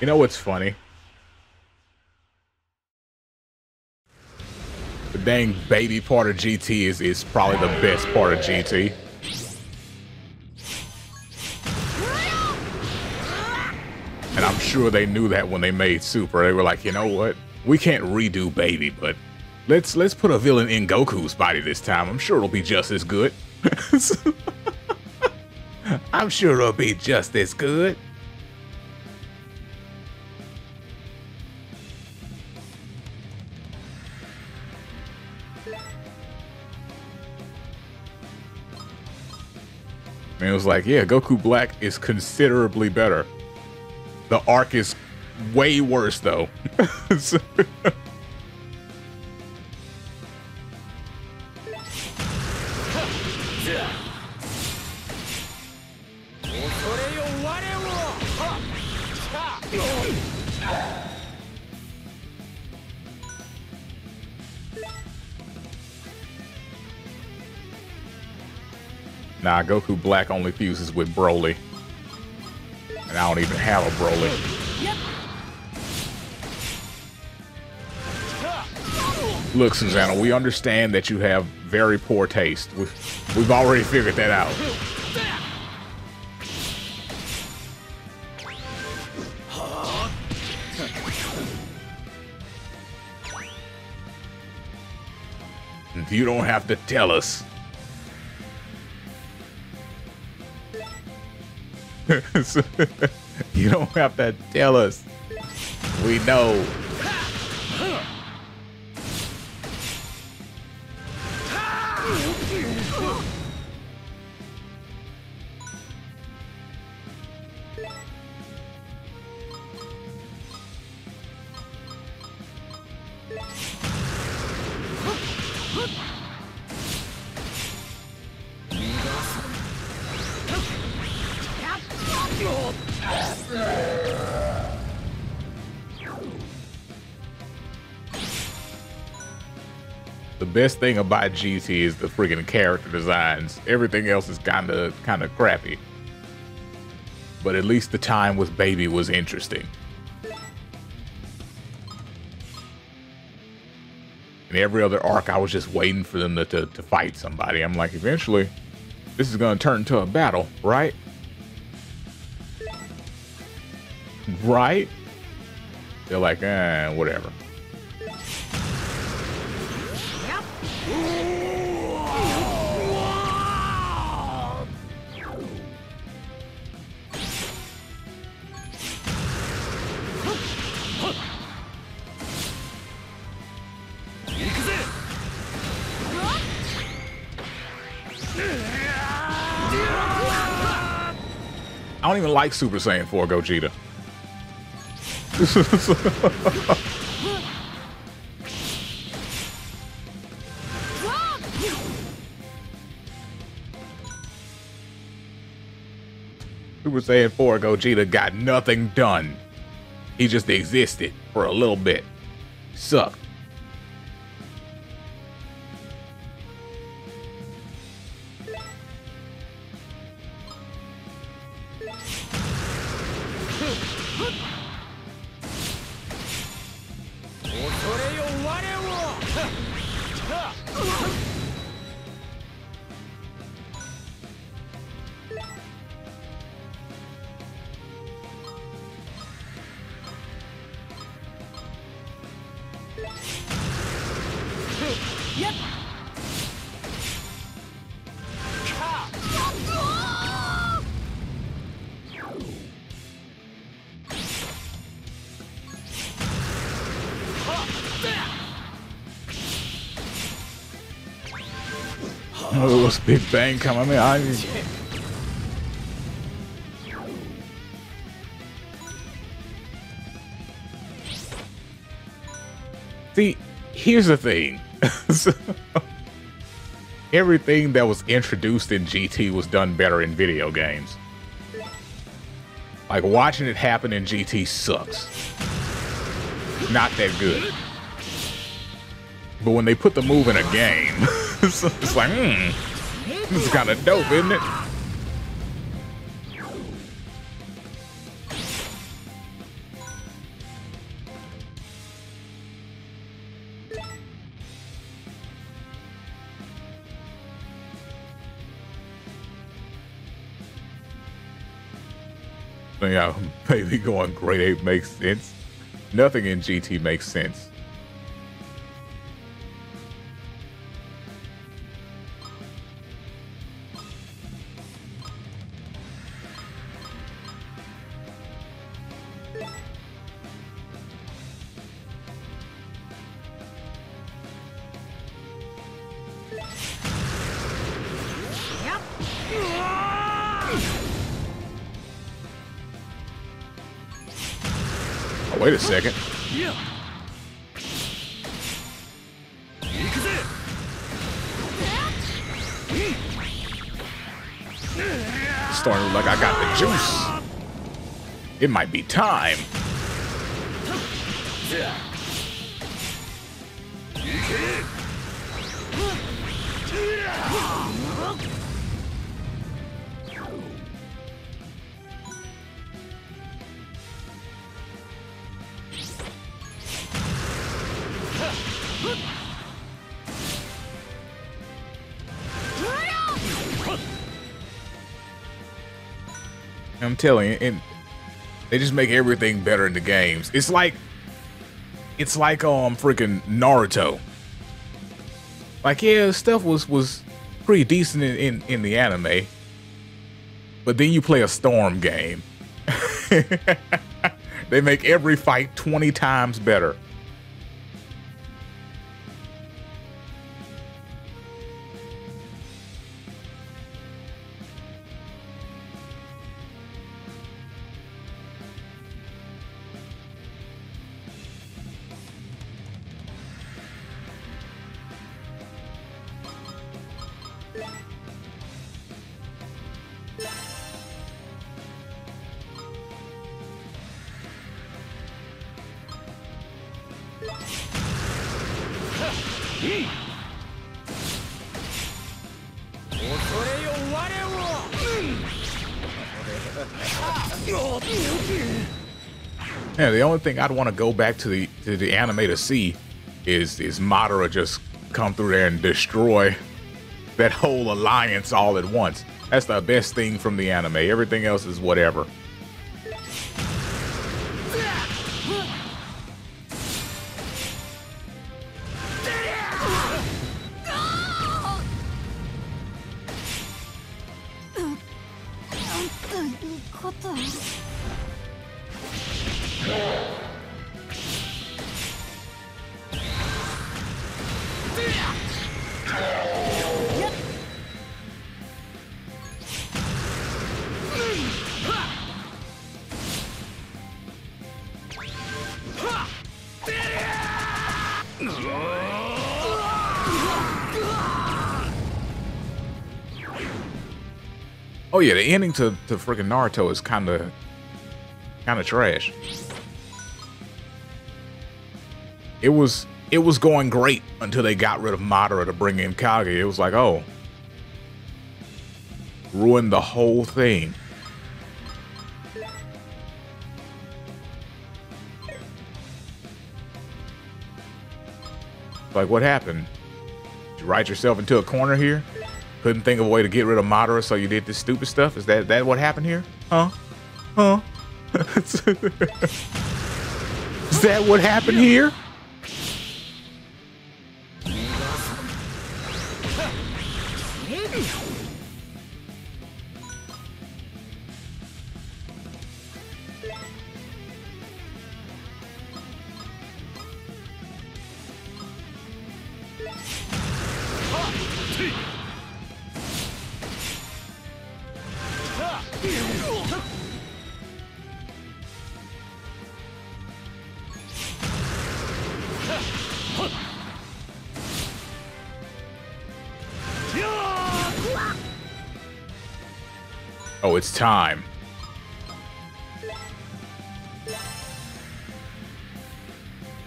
You know what's funny? The dang baby part of GT is probably the best part of GT. And I'm sure they knew that when they made Super. They were like, you know what? We can't redo Baby, but let's put a villain in Goku's body this time. I'm sure it'll be just as good. I'm sure it'll be just as good. And it was like, yeah, Goku Black is considerably better. The arc is way worse, though. So nah, Goku Black only fuses with Broly. And I don't even have a Broly. Look, Susanna, we understand that you have very poor taste. We've already figured that out. You don't have to tell us. You don't have to tell us. We know. Best thing about GT is the friggin' character designs. Everything else is kinda crappy. But at least the time with Baby was interesting. In every other arc, I was just waiting for them to fight somebody. I'm like, eventually, this is gonna turn into a battle, right? Right? They're like, eh, whatever. I don't even like Super Saiyan 4 Gogeta. Super Saiyan 4 Gogeta got nothing done. He just existed for a little bit. Sucked. Big Bang Kamehameha. See, here's the thing. So, everything that was introduced in GT was done better in video games. Like, watching it happen in GT sucks. Not that good. But when they put the move in a game, it's like, this is kind of dope, isn't it? Yeah, Baby going grade 8 makes sense. Nothing in GT makes sense. Wait a second. Starting to look like I got the juice. It might be time. I'm telling you, and they just make everything better in the games. It's like freaking Naruto. Like, yeah, stuff was pretty decent in the anime, but then you play a Storm game. They make every fight 20 times better. Yeah, the only thing I'd want to go back to the anime to see is Madara just come through there and destroy that whole alliance all at once. That's the best thing from the anime. Everything else is whatever. Oh yeah, the ending to freaking Naruto is kind of trash. It was going great until they got rid of Madara to bring in Kage. It was like, oh, ruined the whole thing. Like, what happened? Did you write yourself into a corner here? Couldn't think of a way to get rid of Madara, so you did this stupid stuff? Is that what happened here? Huh? Huh? Is that what happened here? Oh, it's time.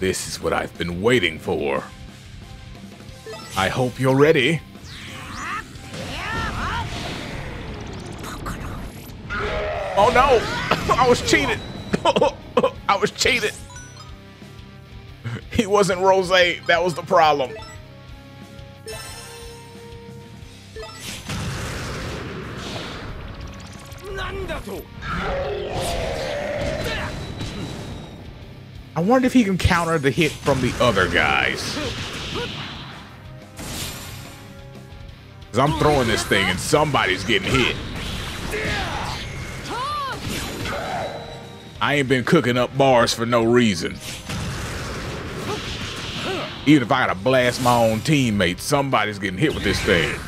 This is what I've been waiting for. I hope you're ready. Oh no! I was cheated! I was cheated! He wasn't Rose, that was the problem. I wonder if he can counter the hit from the other guys. 'Cause I'm throwing this thing and somebody's getting hit. I ain't been cooking up bars for no reason. Even if I gotta blast my own teammates, somebody's getting hit with this thing.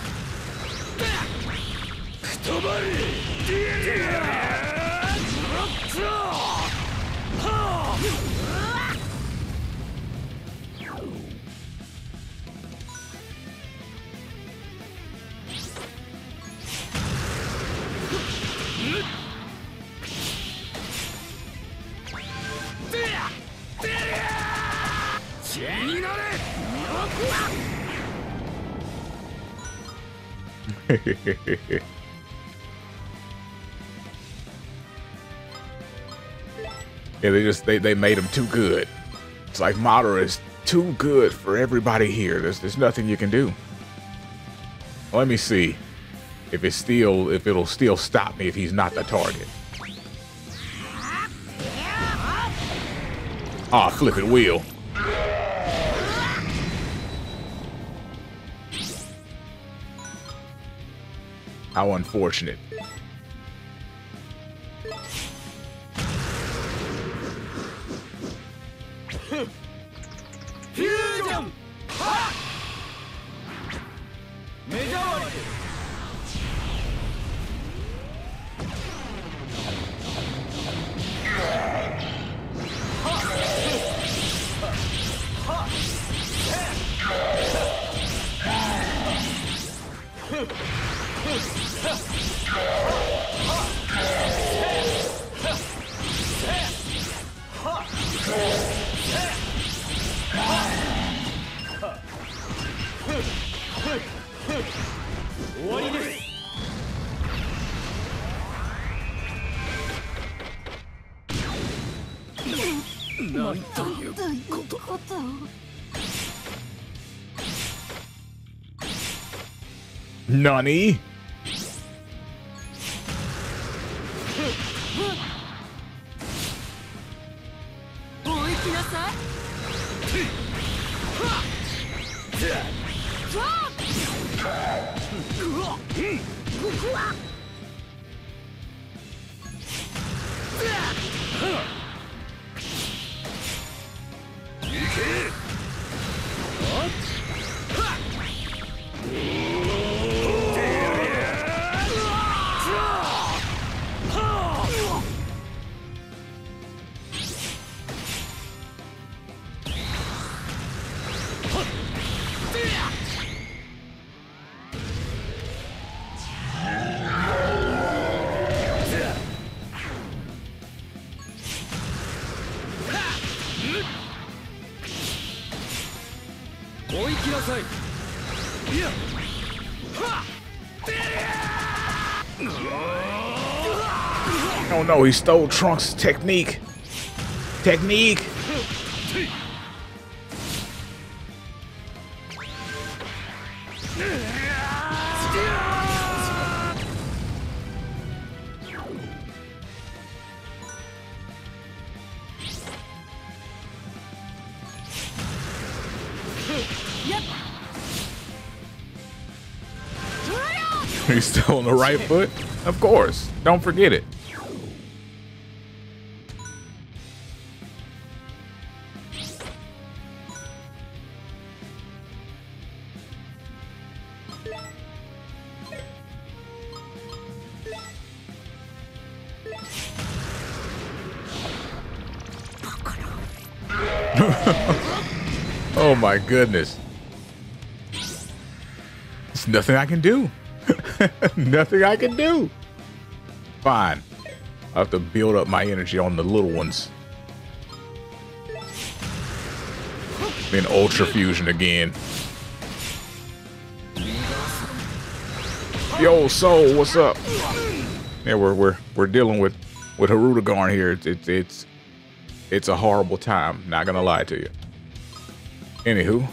Yeah, they made him too good. It's like Madara is too good for everybody here. There's nothing you can do. Let me see if it's still, if it'll still stop me if he's not the target. Ah, flip it wheel. How unfortunate. Fusion! Nani? Oh no, he stole Trunks' technique. He's still on the right foot, of course. Don't forget it. Oh my goodness. There's nothing I can do. Nothing I can do. Fine. I have to build up my energy on the little ones. Then Ultra Fusion again. Yo, Soul, what's up? Yeah, we're dealing with Hirudegarn here. It's a horrible time. Not gonna lie to you. Anywho.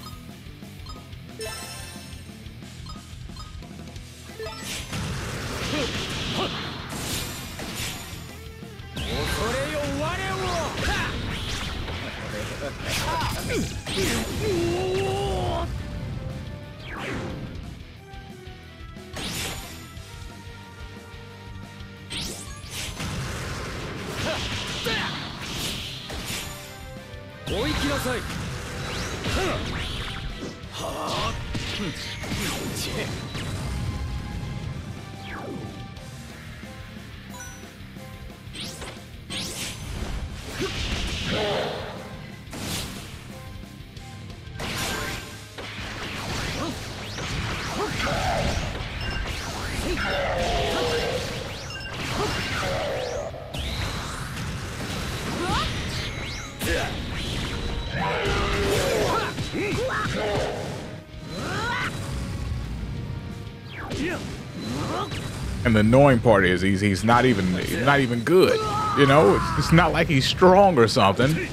And the annoying part is he's not even good. You know, it's not like he's strong or something.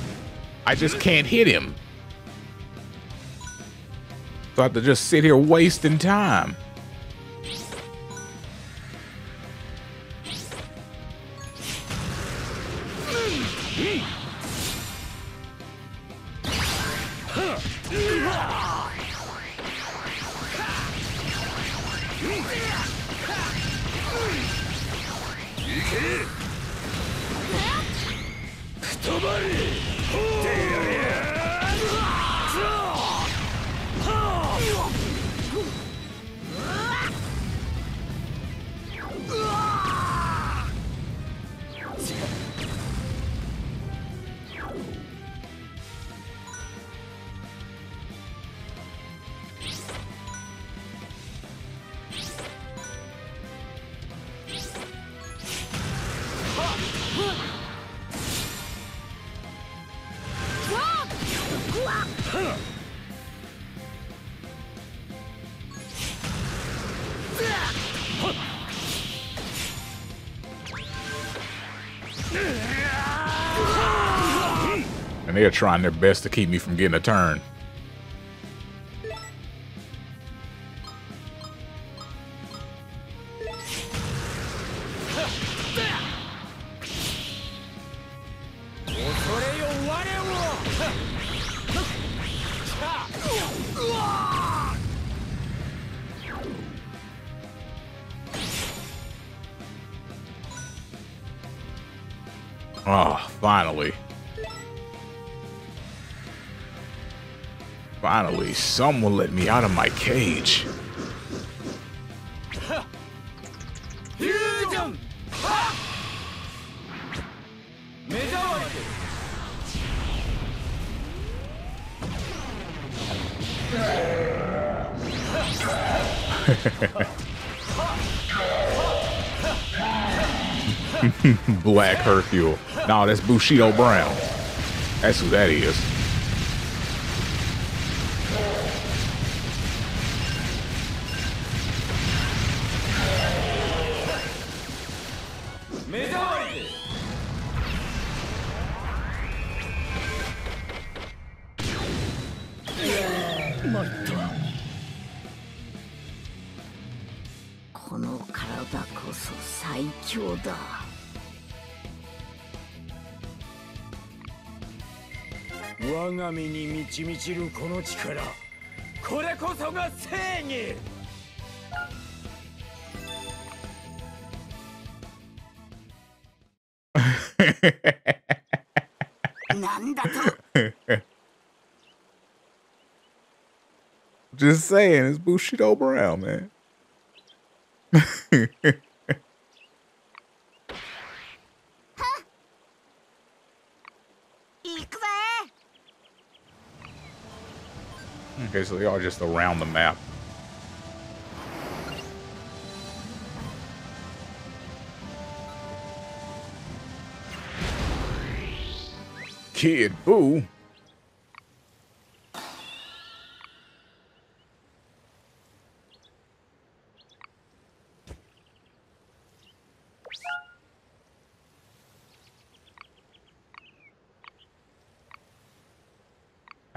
I just can't hit him. So I have to just sit here wasting time. And they're trying their best to keep me from getting a turn. Oh, finally. Finally, someone let me out of my cage. Black Hercule. No, that's Bushido Brown. That's who that is. Just saying, it's Bushido Brown, man. Okay, so they are just around the map. Kid Boo.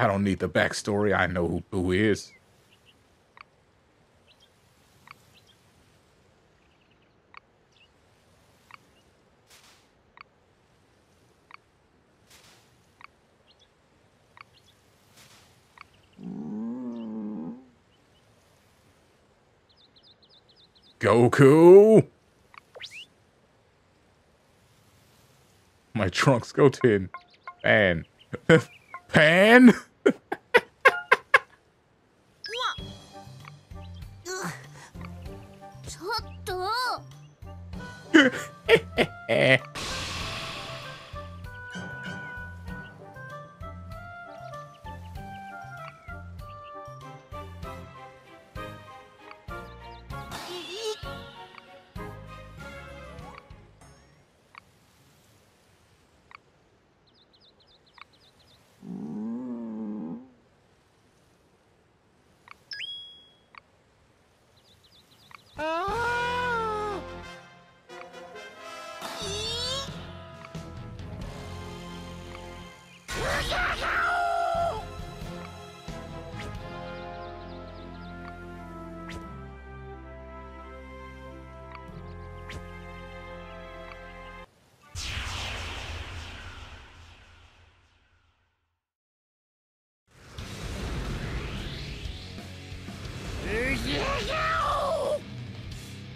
I don't need the backstory. I know who Boo is. Goku! My Trunks, Goten, Pan. Pan?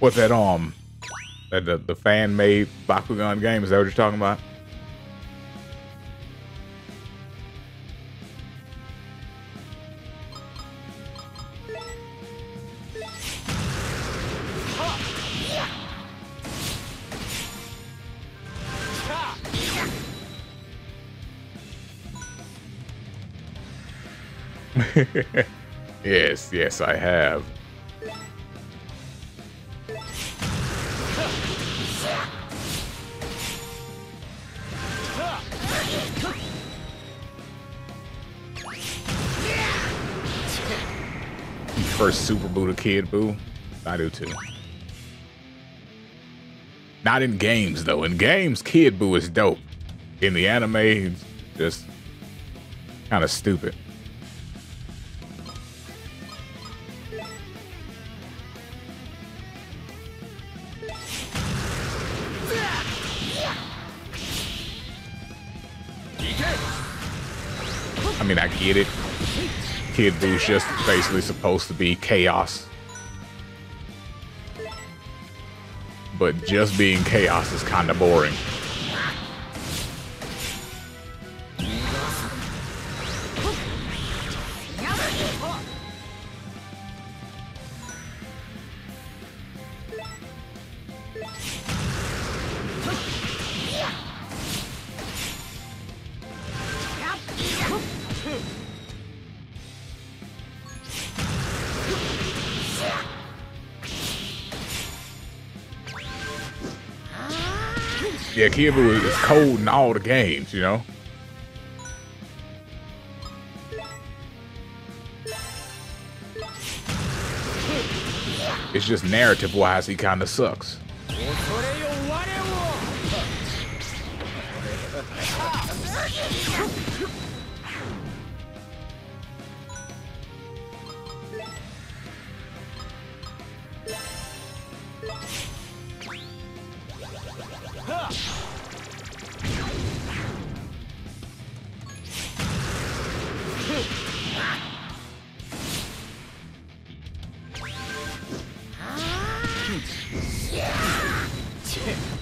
What's that the fan made Bakugan game? Is that what you're talking about? Yes, yes, I have. First Super Boo to Kid Boo. I do too. Not in games though. In games, Kid Boo is dope. In the anime, he's just kind of stupid. I mean, I get it. Kid Boo's just basically supposed to be chaos. But just being chaos is kind of boring. Yeah, Kid Boo is cold in all the games, you know? It's just narrative-wise, he kind of sucks.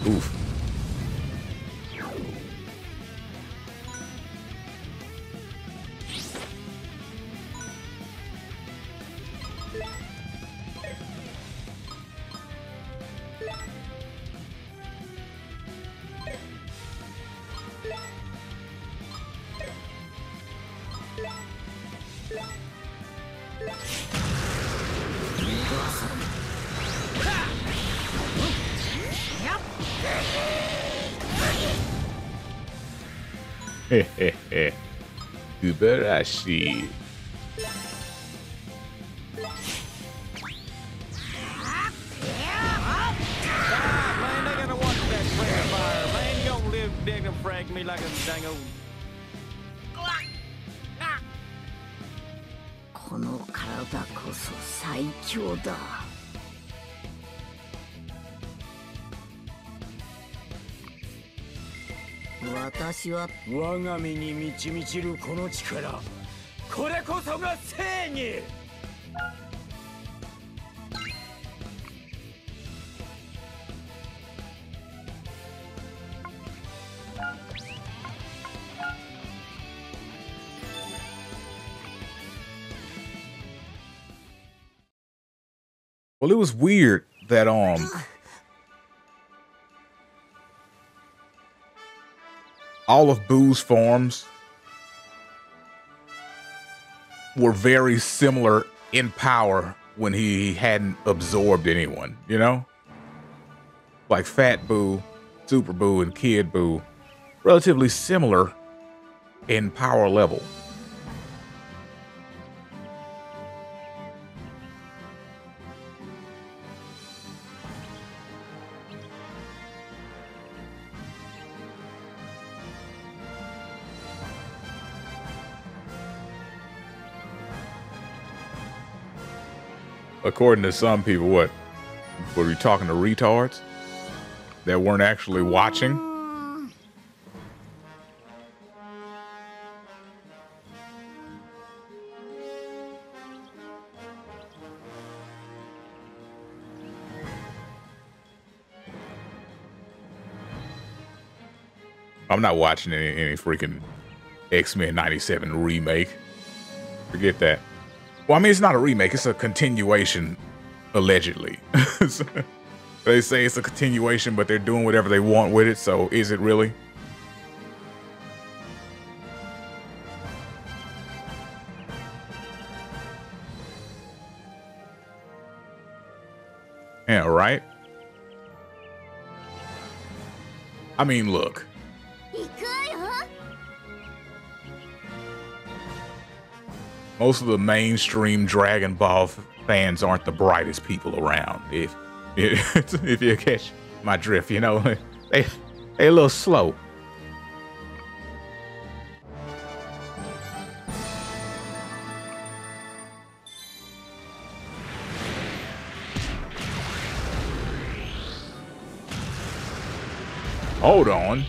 Oof. Hehehe, Uberashi. Well, it was weird that all of Boo's forms were very similar in power when he hadn't absorbed anyone, you know? Like Fat Boo, Super Boo, and Kid Boo, relatively similar in power level. According to some people, what? Were you talking to retards that weren't actually watching? I'm not watching any freaking X-Men 97 remake. Forget that. Well, I mean, it's not a remake. It's a continuation, allegedly. They say it's a continuation, but they're doing whatever they want with it. So is it really? Yeah, right? I mean, look. Most of the mainstream Dragon Ball fans aren't the brightest people around, if you catch my drift, you know, they a little slow. Hold on.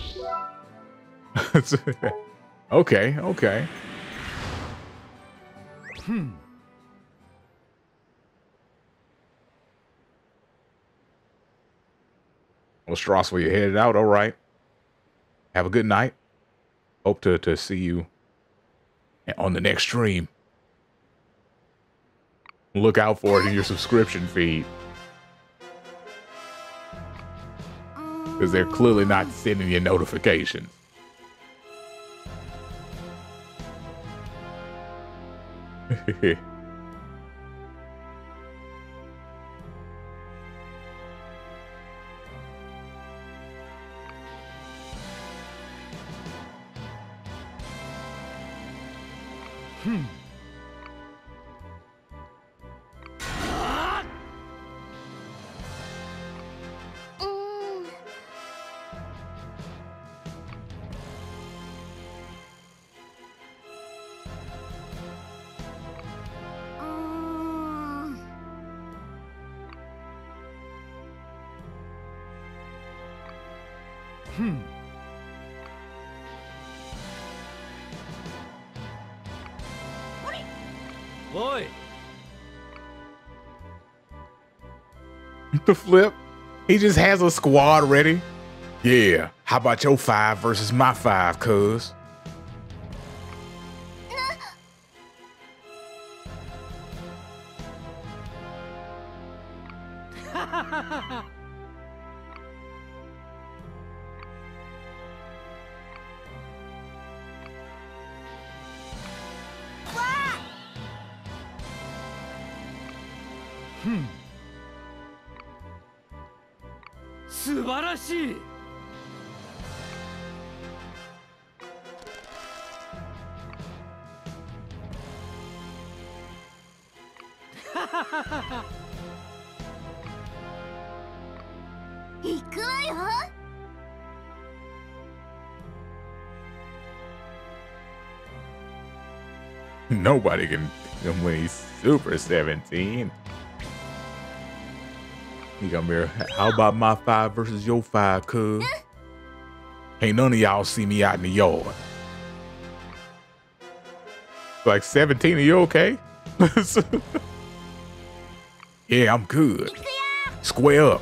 Okay, okay. Well, Strauss, you're headed out. All right. Have a good night. Hope to see you on the next stream. Look out for it in your subscription feed. Because they're clearly not sending you notifications. the flip. He just has a squad ready. Yeah, how about your 5 versus my 5, cuz? Nobody can win Super 17. He come here. How about my 5 versus your 5, cuz? Ain't none of y'all see me out in the yard. Like 17, are you okay? Yeah, I'm good. Square up.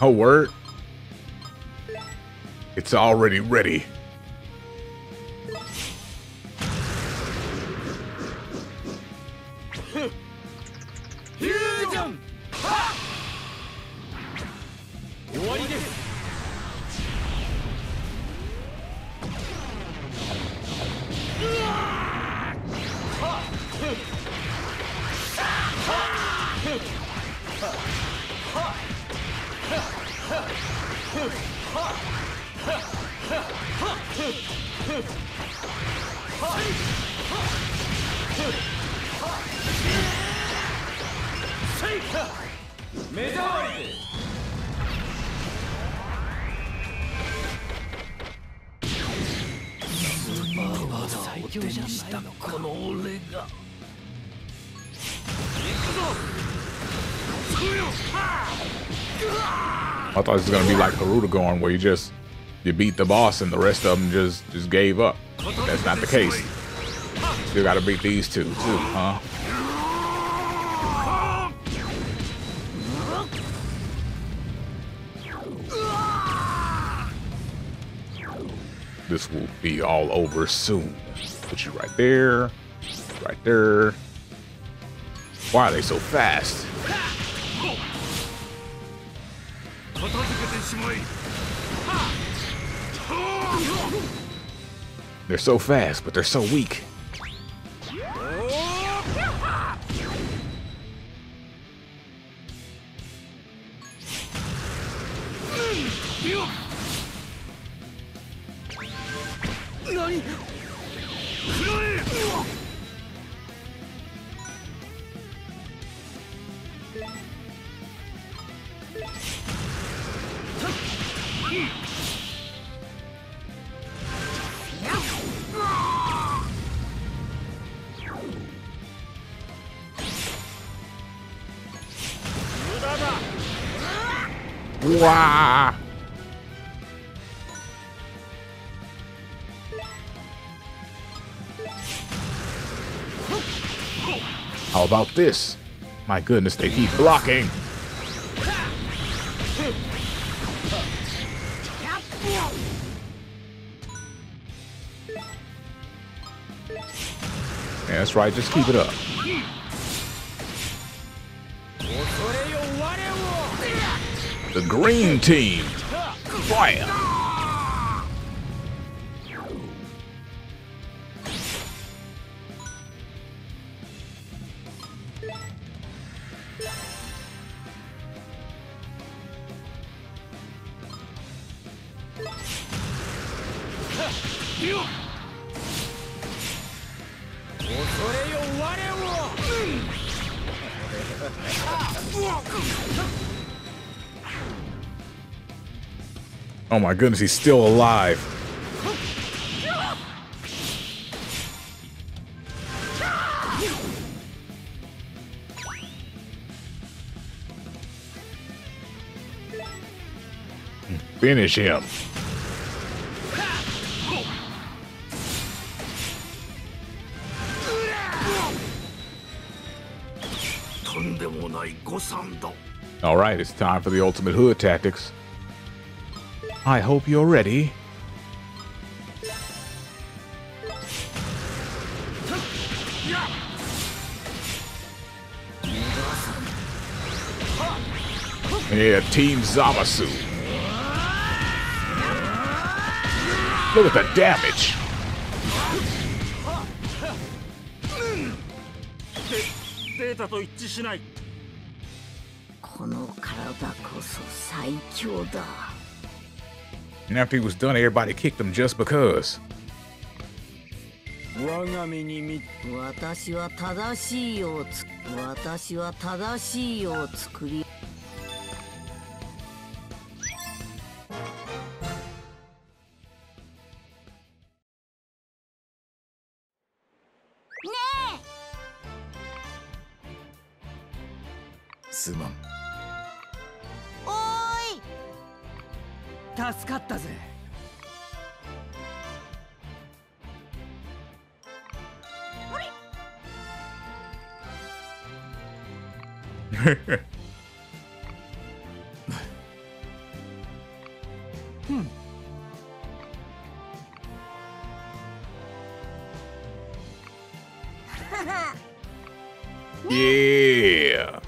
Oh, word. It's already ready. I thought this was gonna be like Naruto going, where you beat the boss and the rest of them just gave up. That's not the case. Still gotta beat these two too, huh? This will be all over soon. Put you right there, right there. Why are they so fast? They're so fast, but they're so weak. Wow. How about this? My goodness, they keep blocking. Yeah, that's right, just keep it up. The green team. Fire. Oh my goodness, he's still alive. Finish him. Alright, it's time for the ultimate hood tactics. I hope you're ready. Yeah, Team Zamasu. Look at the damage. And after he was done, everybody kicked him just because. Yeah.